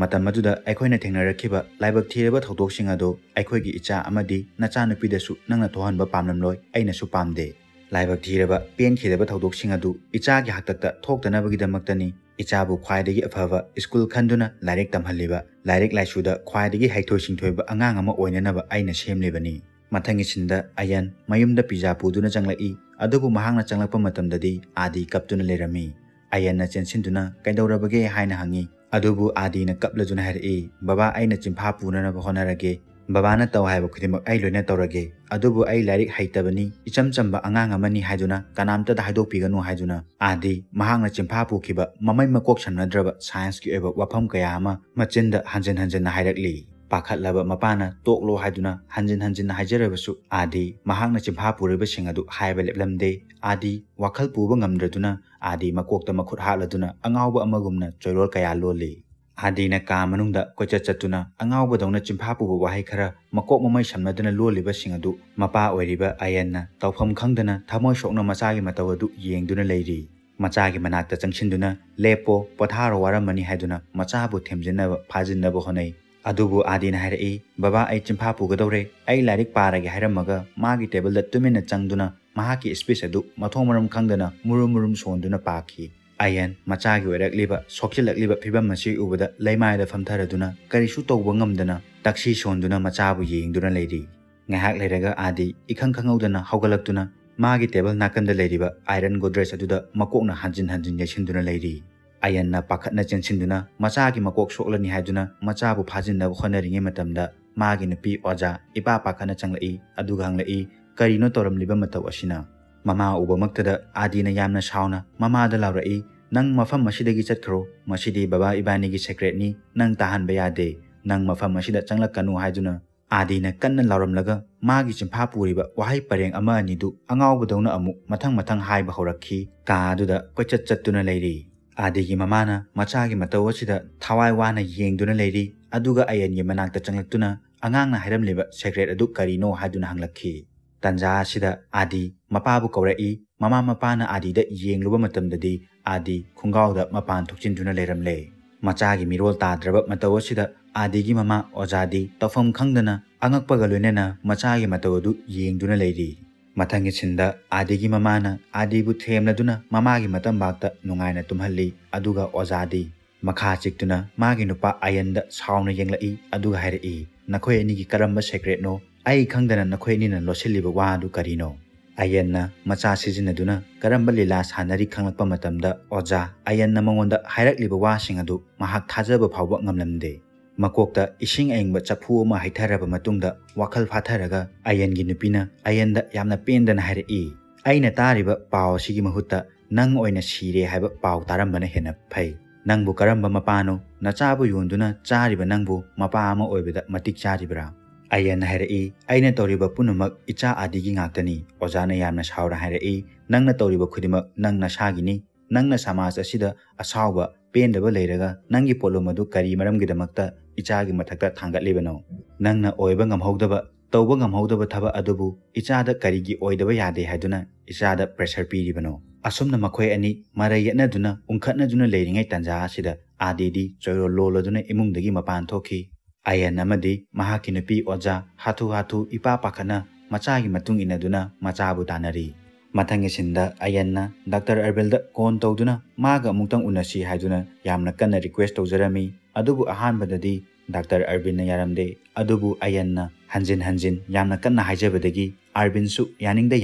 matam maduda aikhoina thengnarakiba laibak thireba thodok singadu aikhoi gi icha amadi nacha nupi dasu nangna thohanba pamlamloi aina su pamde Laibak thiraba pen khidaba thodok singadu ichagi haktakta thoktanabagidamaktani ichabu khwaidagi afava school khanduna lairek tamhalliba lairek laisuda khwaidagi haithoi singthoiba angang ama oinanaba aina semlebani mathangi sinda Ayyan mayumda pija puduna changlai adubu mahangna changlakpa matamdadi adi kaptuna lerami Ayyan na chenchinduna kaidorabage haina hangi adubu adi na kaplajuna hairi baba aina chimpha punanaba honarage Babana tau hai bukhimak ai loina taurage adubu ai larik haitabani icham chamba angang amani haiduna kanamta da haidok piganu haiduna adi mahangna chimpha pukhiba mamai makok sanadraba science ki eba wapham kaya ama machinda hanjin na hairakli pakhatlaba mapana toklo haiduna hanjin haijarabasu adi mahangna chimpha puriba singadu haiba leplamde adi wakhal puba ngamdraduna adi makokta makhut haladuna angawba amagumna choilor kaya loli Adina ka manungda koicha chatuna angawba dongna chimpha puba wahai khara makok mamai samnadana loliba singadu mapa oiriba Ayyan na tawpham khangdana thamoi sokna machagi matawadu yengduna leiri machagi manakta changsinduna lepo potharo waramani haiduna machabu themjinaba phajinaba honai adubu adina hairi baba ai chimpha pugadore ai larik parage hairamaga magi table da tumena changduna mahaki space adu mathongmaram khangdana murum sonduna pakhi Ayyan machagi oirakliba sokchilakliba phibam asi ubada leimaida famtharaduna karishu tawba ngamdana taksi sonduna machabu yengduna leiri ngahak leiraga adi ikhang khangaudana haugalakduna magi table nakanda leiriba iron godrej aduda makokna hanjin yeshinduna leiri Ayyan na pakhatna chenchinduna machagi makok soklani haiduna machabu phajinna khoneringe matamda magi nupi oja ipa pakhana changlai aduga hanglai karino toramliba mataw asina Mama uba maktada adina yamna shauna mama da laurai nang mafam masidagi chatkro masidi baba ibani gi secret ni nang tahan bayade nang mafam masida changlakanu haiduna adina kanna lauramlaga magi chimpha puriba wahai pareng ama ani du angawba dawna amu mathang haiba horakhi ka duda koichat chattuna leiri adigi mama na machagi matawachida thawai wana yengduna leiri aduga Ayyan gi manakta changlakduna angangna hairamleba secret adu karino haiduna hanglakhi Tanja asida adi mapabu kaurai mama mapana adida yengluba matamdadi adi khungawda mapan thukchinduna leramle machagi mirol tadraba matawasida adigi mama ojadi tafam khangdana angakpaga loinena machagi matawdu yengduna leiri mathangi chinda adigi mama na adibu themladuna mamagi matambakta nungaina tumhalli aduga ojadi makha chikduna magi nupa Ayyanda sauna yenglai aduga hairi nakhoi ani gi karamba secret no ai khangdana nakhoi ni na losiliba wadu karino Ayanna macha sizinaduna karamba lila sanari khanglakpa matamda oja Ayanna mangonda hairakliba wasing adu mahak thajaba phawwa ngamlamde makokta ising engba chapu ma haitharaba matumda wakhal phatharaga Ayangi nupina Ayanda yamna pendana hairi aina tariba paw sigi mahutta nang oina sire haiba paw tarambana hena phai nangbu karamba mapano nachabu yonduna chariba nangbu mapa ama oibeda matik charibra Ayyan hairi aina toriba punumak icha adigi ngaktani ojana yamna saura hairi nangna toriba khudimak nangna sagini nangna samaj asida asawba pendaba leiraga nangi polomadu kari maram gidamakta ichagi mathakta thangatlebano nangna oiba ngamhaudaba tauba ngamhaudaba thaba adubu ichada karigi oidaba yade haiduna ichada pressure piribano asumna makhoi ani marayatna duna unkhatna duna leiringai tanja asida adidi joiro loloduna imungdagi mapan thokhi Ayyan amadi mahaki nupi oja hathu ipa pakhana machagi matung inaduna machabu tanari Matangi sinda Ayyanna Dr. Arbelda kon tawduna maga mungtang unasi haiduna yamna kanna request tawjarami adubu ahanbadadi Dr. Arbinna yaramde adubu Ayyanna hanjin yamna kanna haijabadagi Arbinsu yaningda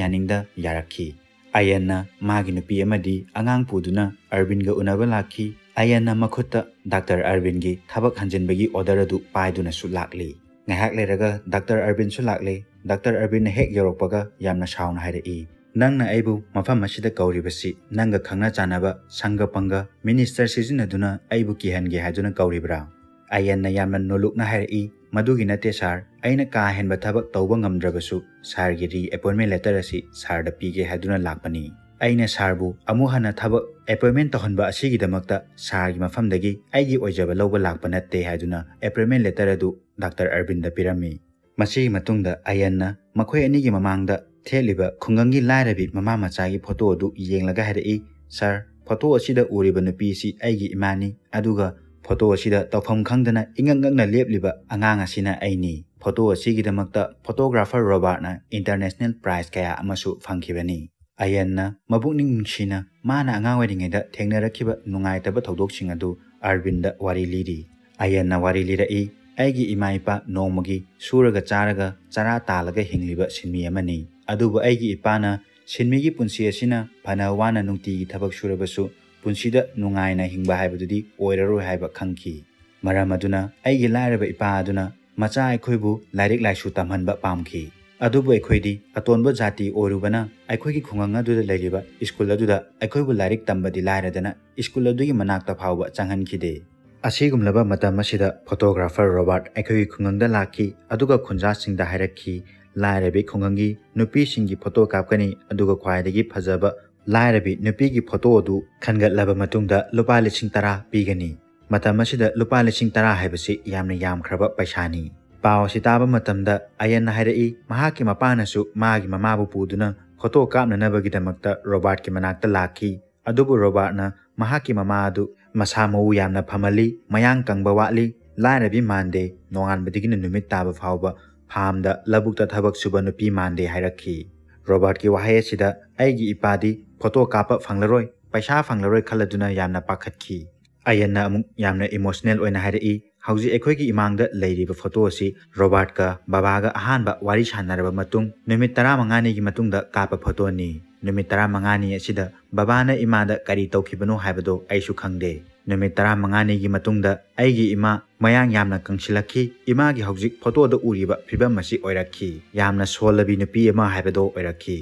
yarakhi Ayyanna magi nupi amadi angang puduna Arbinga unaba lakhi Ayyanna makhutta Dr. Arbingi thabak hanjinbagi order adu paiduna sulakli ngahak leraga Dr. Arbin sulakli Dr. Arbin hek yoropaka yamna sauna hairi Nangna aibu mafam masida kauribasi nanga khangna chanaba sangga panga minister sizinaduna aibu kihange haiduna kauribra Ayyanna yamna nolukna hairi madugi nate sar aina ka henba thabak tawba ngamdrabasu sargi re appointment letter asi sarda pige haiduna lakpani aina sarbu amuhana thabak appointment tohonba asigidamakta sargi mafamdagi aigi oijaba lawba lakpa natte haiduna appointment letter adu Dr. Arbinda pirami masi matungda Ayyanna makhoi anigi mamangda Teliba kungangi lairabi mama machagi photo adu yenglaga hairi sir photo asida uriba nupi si aigi imani aduga photo asida tawfam khangdana ingangangna lepliba angang asina aini photo asigidamakta photographer Robertna international prize kaya amasu phangkhibani Ayyanna mabungning ningshina mana angawaringaida thengnarakiba nungaitaba thodokching adu Arbinda wariliri Ayyanna warilirai aigi imaipa nomagi suraga charaga chara talaga hingliba sinmi amani Adubu aigi ipana sinmigi punsi asina phanawana nungtigi thabak surabasu punsida nungaina hingba haibadudi oiraroi haiba khangki maram aduna aigi lairaba ipa aduna macha aikhoibu lairik laisu tamhanba pamki adubu aikhoidi atonba jati orubana aikhoigi khunganga duda lairiba school aduda aikhoibu lairik tambadi lairadana school adugi manakta phawba changhankide Asigumlaba matam asida photographer Robert aikhoigi khungangda laki aduga khunjasingda hairakhi Lairabi khongangi nupi singi photo kapkani aduga khwaidagi phajaba lairabi nupi gi photo adu khangatlaba matungda lupa lising tara pigani matam asida lupa lising tara haibasi yamna yamkhraba paisani paw sitaba matamda Ayyanna hairi mahaki mapanasu magi mamabu puduna photo kapnanabagidamata Robert ki manakta laki adubu Robertna mahaki mama adu masamu yamna phamali mayang kangba watli lairabi mande nonganbadigina numit taba phawba Hamda labukta thabak subanupi mande hairakhi Robert ki wahai asida aigi ipadi photo kapa phanglaroi paisa phanglaroi khaladuna yamna pakhatkhi Ayyanna amuk yamna emotional oina hairi hauji ekhoigi imangda leiriba photo asi Robert ka babaga ahanba wari sanaraba matung numit 15 ni gi matungda kapa photo ni numit 15 ni asida babana imada kari tawkhibanu haibado aisu khangde Numit 15 ni gi matungda aigi ima mayang yamna kangshilakhi imagi haujik photo da uriba phibam masi oirakhi yamna solabi nupi ema haibado oirakhi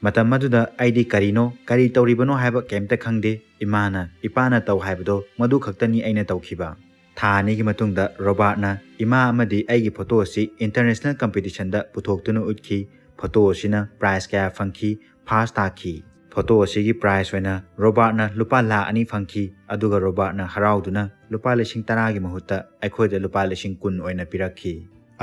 matam maduda aidi karino kari tawribano haiba kemta khangde imana ipana taw haibado madu khaktani aina tawkhiba thani gi matungda Robertna ima amadi aigi photo asi international competition da puthoktunu utkhi photo asina prize kaya phangkhi first takhi Photo asigi prize wena Robertna lupa la ani phangkhi aduga Robertna harauduna lupa lising 10 gi mahutta aikhoida lupa lising 10 oina pirakhi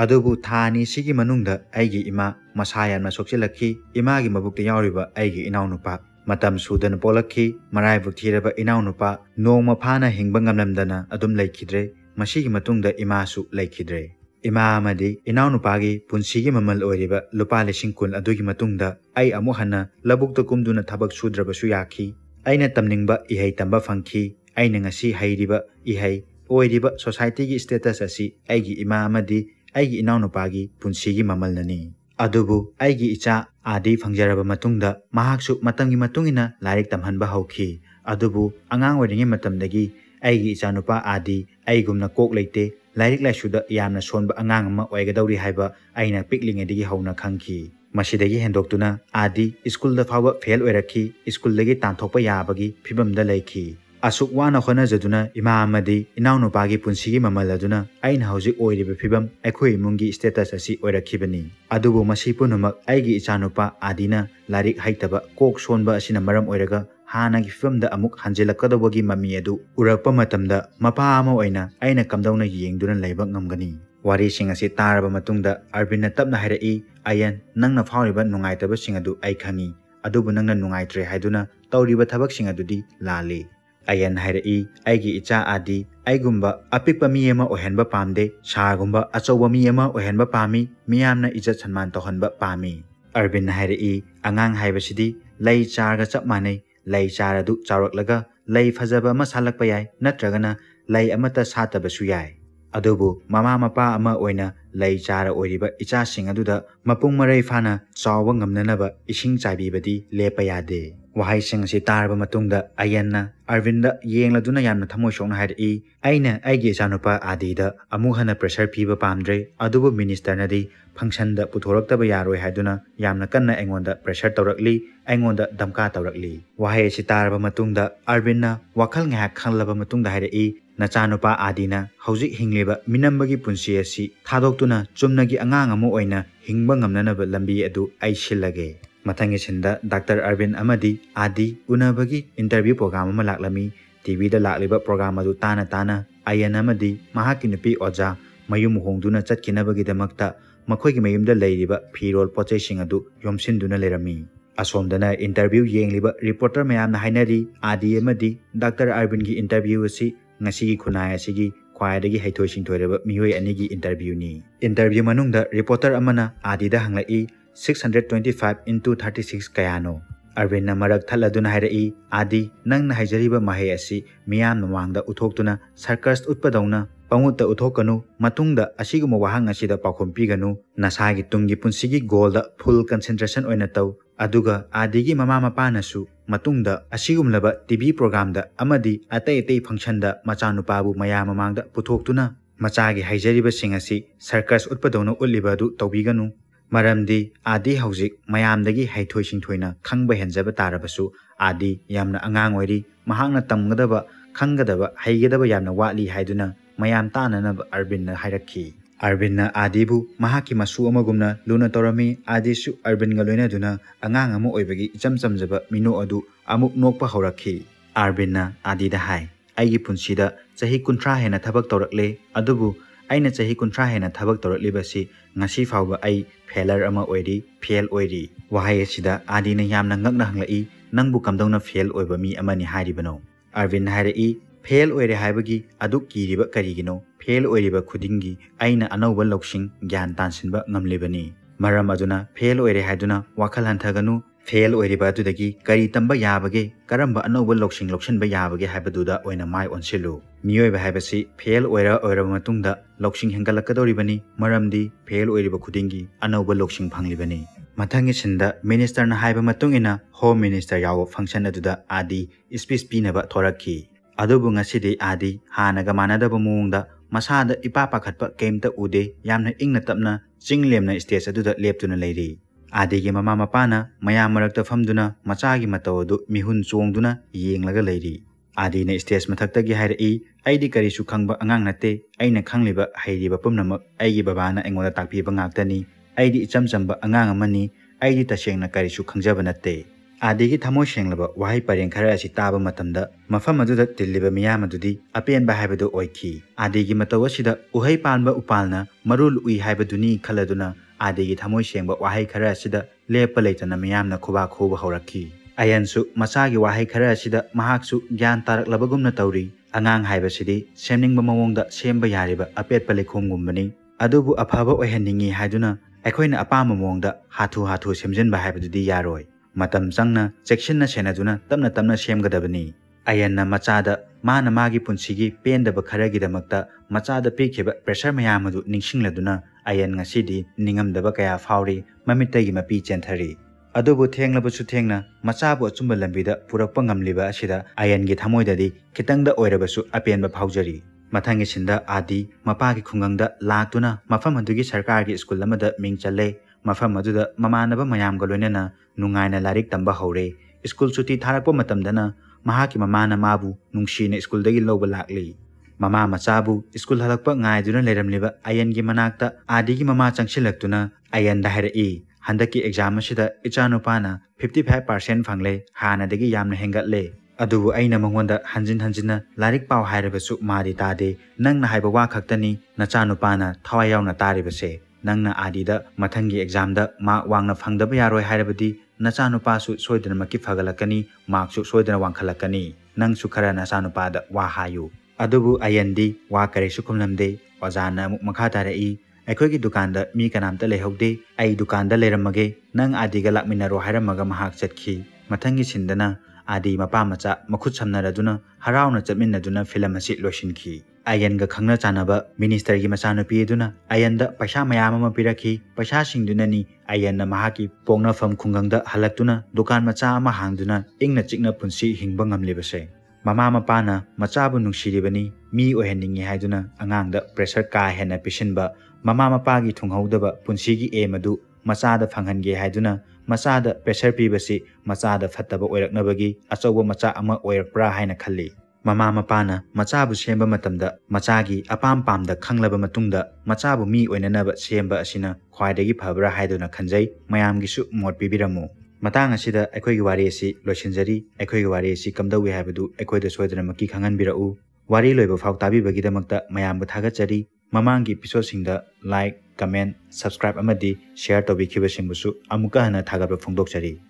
adubu thani sigi manungda aigi ima masayanna sokchilakhi imagi mabukta yauriba aigi inaunupa matam sudan polakhi maraibu thiraba inaunupa nongma phana hingba ngamlamdana adum laikhidre masigi matungda imasu laikhidre Ima amadi inaunupagi punsigi mamal oiriba lupa lising 10 adugi matungda ai amuhana labukta kumduna thabak sudrabasu yakhi aina tamningba ihai tamba phangkhi aina ngasi hairiba ihai oiriba society gi status asi aigi ima amadi aigi inaunupagi punsigi mamal nani Adubu aigi icha adi fangjaraba matungda mahaksu matamgi matungina larik tamhanba hauki. Adubu angang waringi matamdagi aigi icha nupa adi aigumna kok leite larik laisuda yamna sonba angang ma oigadawri haiba aina piklingedigi hauna khangki. Masidagi hendoktuna adi school da fawa fail oirakhi school dagi tanthokpa yabagi phibamda laiki. Asuk wana khona jaduna ima amadi inaw nopagi punsigi mamal aduna aina hauji oiribe phibam akhoi imungi status asi oirakhibani adubu masipunumak aigi ichanupa adina larik haitaba kok sonba asina maram oiraga hanagi phibamda amuk hanjelakadawagi mami adu urapa matamda mapa ama oina aina kamdauna yengduna laiba ngamgani wari sing asi taraba matungda arbinna tapna hairai ayan nangna phawriba nungaitaba singadu aikhangi adubu nangna nungaitre haiduna tauriba thabak singadudi lale Ayyan hairai aigi icha adi aigumba apikpa mi ema ohenba pamde sargumba achawba mi ema ohenba pami miyamna ijat sanman tohonba pami Arvind hairai angang haibasidi lai charga chap manai lai charadu charaklaga lai phajaba ama salakpa yai natragana lai amata satabasu yai adubu mama mapa ama oina lai chara oiriba ichasing aduda mapung marai phana chawwa ngamnanaba ising chaibibadi lepa yade Wahai sengsi tarba matungda ayanna Arvinda yengladuna yamna thamoisong hairai aina aigi ichanupa adida amuk hana pressure piba pamdre adubu minister nadi phangsanda puthoraktaba yaroi haiduna yamna kanna engonda pressure tawrakli engonda damka tawrakli wahai sitarba matungda Arvinna wakhal ngha khanlaba matungda hairai nachanupa adina haujik hingleba minambagi punsi asi thadoktuna chumnagi angang amu oina hingba ngamnanaba lambi adu aishilage Matangi senda Dr. Arvind amadi adi unabagi interview program ama laklami TV da lakliba program adu tana tana Ayyan amadi mahaki nupi oja mayum hongduna chatkinabagidamaqta makhoi gi mayumda leiriba phirol pochei sing adu yomsinduna lerami asomdana interview yengliba reporter mayamna hainari adi amadi Dr. Arvind gi interview asi ngasi gi khunai asi gi khwaidagi haithoi singthoireba mihoi ani gi interview ni interview manungda reporter amana adi da hanglai 625 into 36 kayano. Arvind marak thaladuna hairai adi nangna haijariba mahe asi miyam mawangda uthoktuna sarkas utpadawna pangutta uthokanu matungda asiguma wahang asida pakhom piganu nasagi tungi punsigi golda full concentration oina taw aduga adigi mama mapana su matungda asigumlaba TV programda amadi atai atai function da machanupabu mayam mawangda puthoktuna machagi haijariba sing asi sarkas utpadawna ulibadu tawbiganu Maramdi adi hauzik mayamdagi haithoi singthoina khangba henjaba tarabasu adi yamna angang oiri mahangna tamgadaba khanggadaba haigedaba yamna watli haiduna mayam tananaba Arvindna hairakhi Arvindna adibu mahaki masu amagumna luna torami adisu Arvindga loinaduna angang amu oibagi ichamchamjaba minu adu amuk nokpa haurakhi Arvindna adida hai aigi punsida chahi 30 hena thabak torakle adubu Aina chahi 30 hena thabak toraklibasi ngasi fawba ai failure ama oiri fail oiri wahai asida adina yamna ngakna hanglai nangbu kamdawna fail oiba mi amani hairibano Arvind hairai fail oire haibagi aduk kiriba karigino fail oiriba khudingi aina anawba loksing gyan tansinba ngamlebani maram aduna fail oire haiduna wakhal hanthaganu fail oiriba tudagi kari tamba yabage karamba anawba loksing loksanba yabage haibaduda oina mai onsilu Miyoiba haibasi fail oira oiraba matungda loksing hengalakadoribani maramdi fail oiriba khudingi anawba loksing phanglibani matangi sinda minister na haiba matungina home minister yawo function aduda adi speech pinaba thorakhi adubu ngasidi adi hanaga manadaba muungda masada ipapa khatpa kemta ude yamna ingna tapna jinglemna stage aduda leptuna leiri adigi mama mapana mayam marakta famduna machagi matawdu mihun chongduna yenglaga leiri Adina stage mathakta gi hairai aidi karisu khangba angang nate aina khangliba hairiba pumnamak aigi babana engoda takpiba ngaktani aidi ichamchamba angang amani aidi tasengna karisu khangjaba nate adigi thamoi senglaba wahai pareng khara asi taba matamda mafam aduda tilliba miyam adudi apenba haibadu oikhi adigi matawasida uhai panba upalna marul ui haibaduni khaladuna adigi thamoi sengba wahai khara asida lepa leitana miyamna khuba khuba haurakhi Ayansu masagi wahai khara asida mahaksu gyan taraklabagumna tawri angang haibasidi semningba mawongda semba yariba apetpa lekhomgumbani adubu afaba oihenningi haiduna akhoina apama mawongda hathu semjenba haibadudi yaroi matam changna sectionna senaduna tamna tamna semgadabani Ayanna machada mana magi punchigi pendaba kharagidamagta machada pikheba pressure mayamadu ningshingladuna Ayyan ngasidi ningamdaba kaya fauri mamitagi mapi chenthari adubu thenglabchu thengna machabu achumba lambida purakpa ngamliba asida Ayyan gi thamoidadi kitangda oirabasu apenba phaujari mathangi sinda adi mapagi khungangda latuna mafam adugi sarkargi school lamada mingchalle mafam aduda mamanaba mayamga loinena nungaina larik tamba haure school chuti tharakpa matamdana mahaki mamana mabu nungshina school dagi lowba lakli mama machabu school halakpa ngaiduna leiramliba Ayyan gi manakta adi gi mama changshilakduna Ayyan da harai handaki exam asida ichanupana 55% phangle hanadagi yamna hengatle adubu aina mangonda hanjin hanjina larik pau hairebasu madi tade nangna haiba wa khaktani nachanupana thawai yauna taribase nangna adida mathangi exam da ma wangna phangdaba yaroi hairabadi nachanupa su soidana maki phagalakani mark su soidana wangkhalakani nang su khara nachanupa da wa hayu adubu Ayyan di wa kare su khumlamde wajana muk makha tarai ekhoi gi dukan da mi kanam ta lehaude ai dukan da leramage nang adiga lakmina ro hairamaga mahak chatki mathangi sindana adi mapa macha makhut samnaraduna harauna chatminaduna film asi loishinki Ayyan ga khangna chanaba minister gi machanupi eduna Ayyan da paisa mayamama pirakhi paisa singduna ni Ayyan na mahaki pongna pham khungangda halakduna dukan macha ama hangduna ingna chikna punsi hingba ngamlebase mama mapa na machabu nungshiribani mi oheningi haiduna angangda pressure ka hena pisinba mama mapa gi thunghaudaba punsi gi emadu machada phanghange haiduna machada pressure pibasi machada phattaba oiraknabagi achawba macha ama oirakpra haina khalli mama mapana machabu semba matamda machagi apam pamda khanglaba matungda machabu mi oinanaba semba asina khwaidagi phabra haiduna khanjai mayamgi su mot pibiramu matang asida ekhoigi wari asi loisinjari ekhoigi wari asi kamdawi haibdu ekhoida soidana maki khanganbirau wari loiba fauktabi bagidamagta mayamba thagachari mamangi episode-singda like comment subscribe amadi share tobi khibasingbusu amuka hana thagaba phongdokchari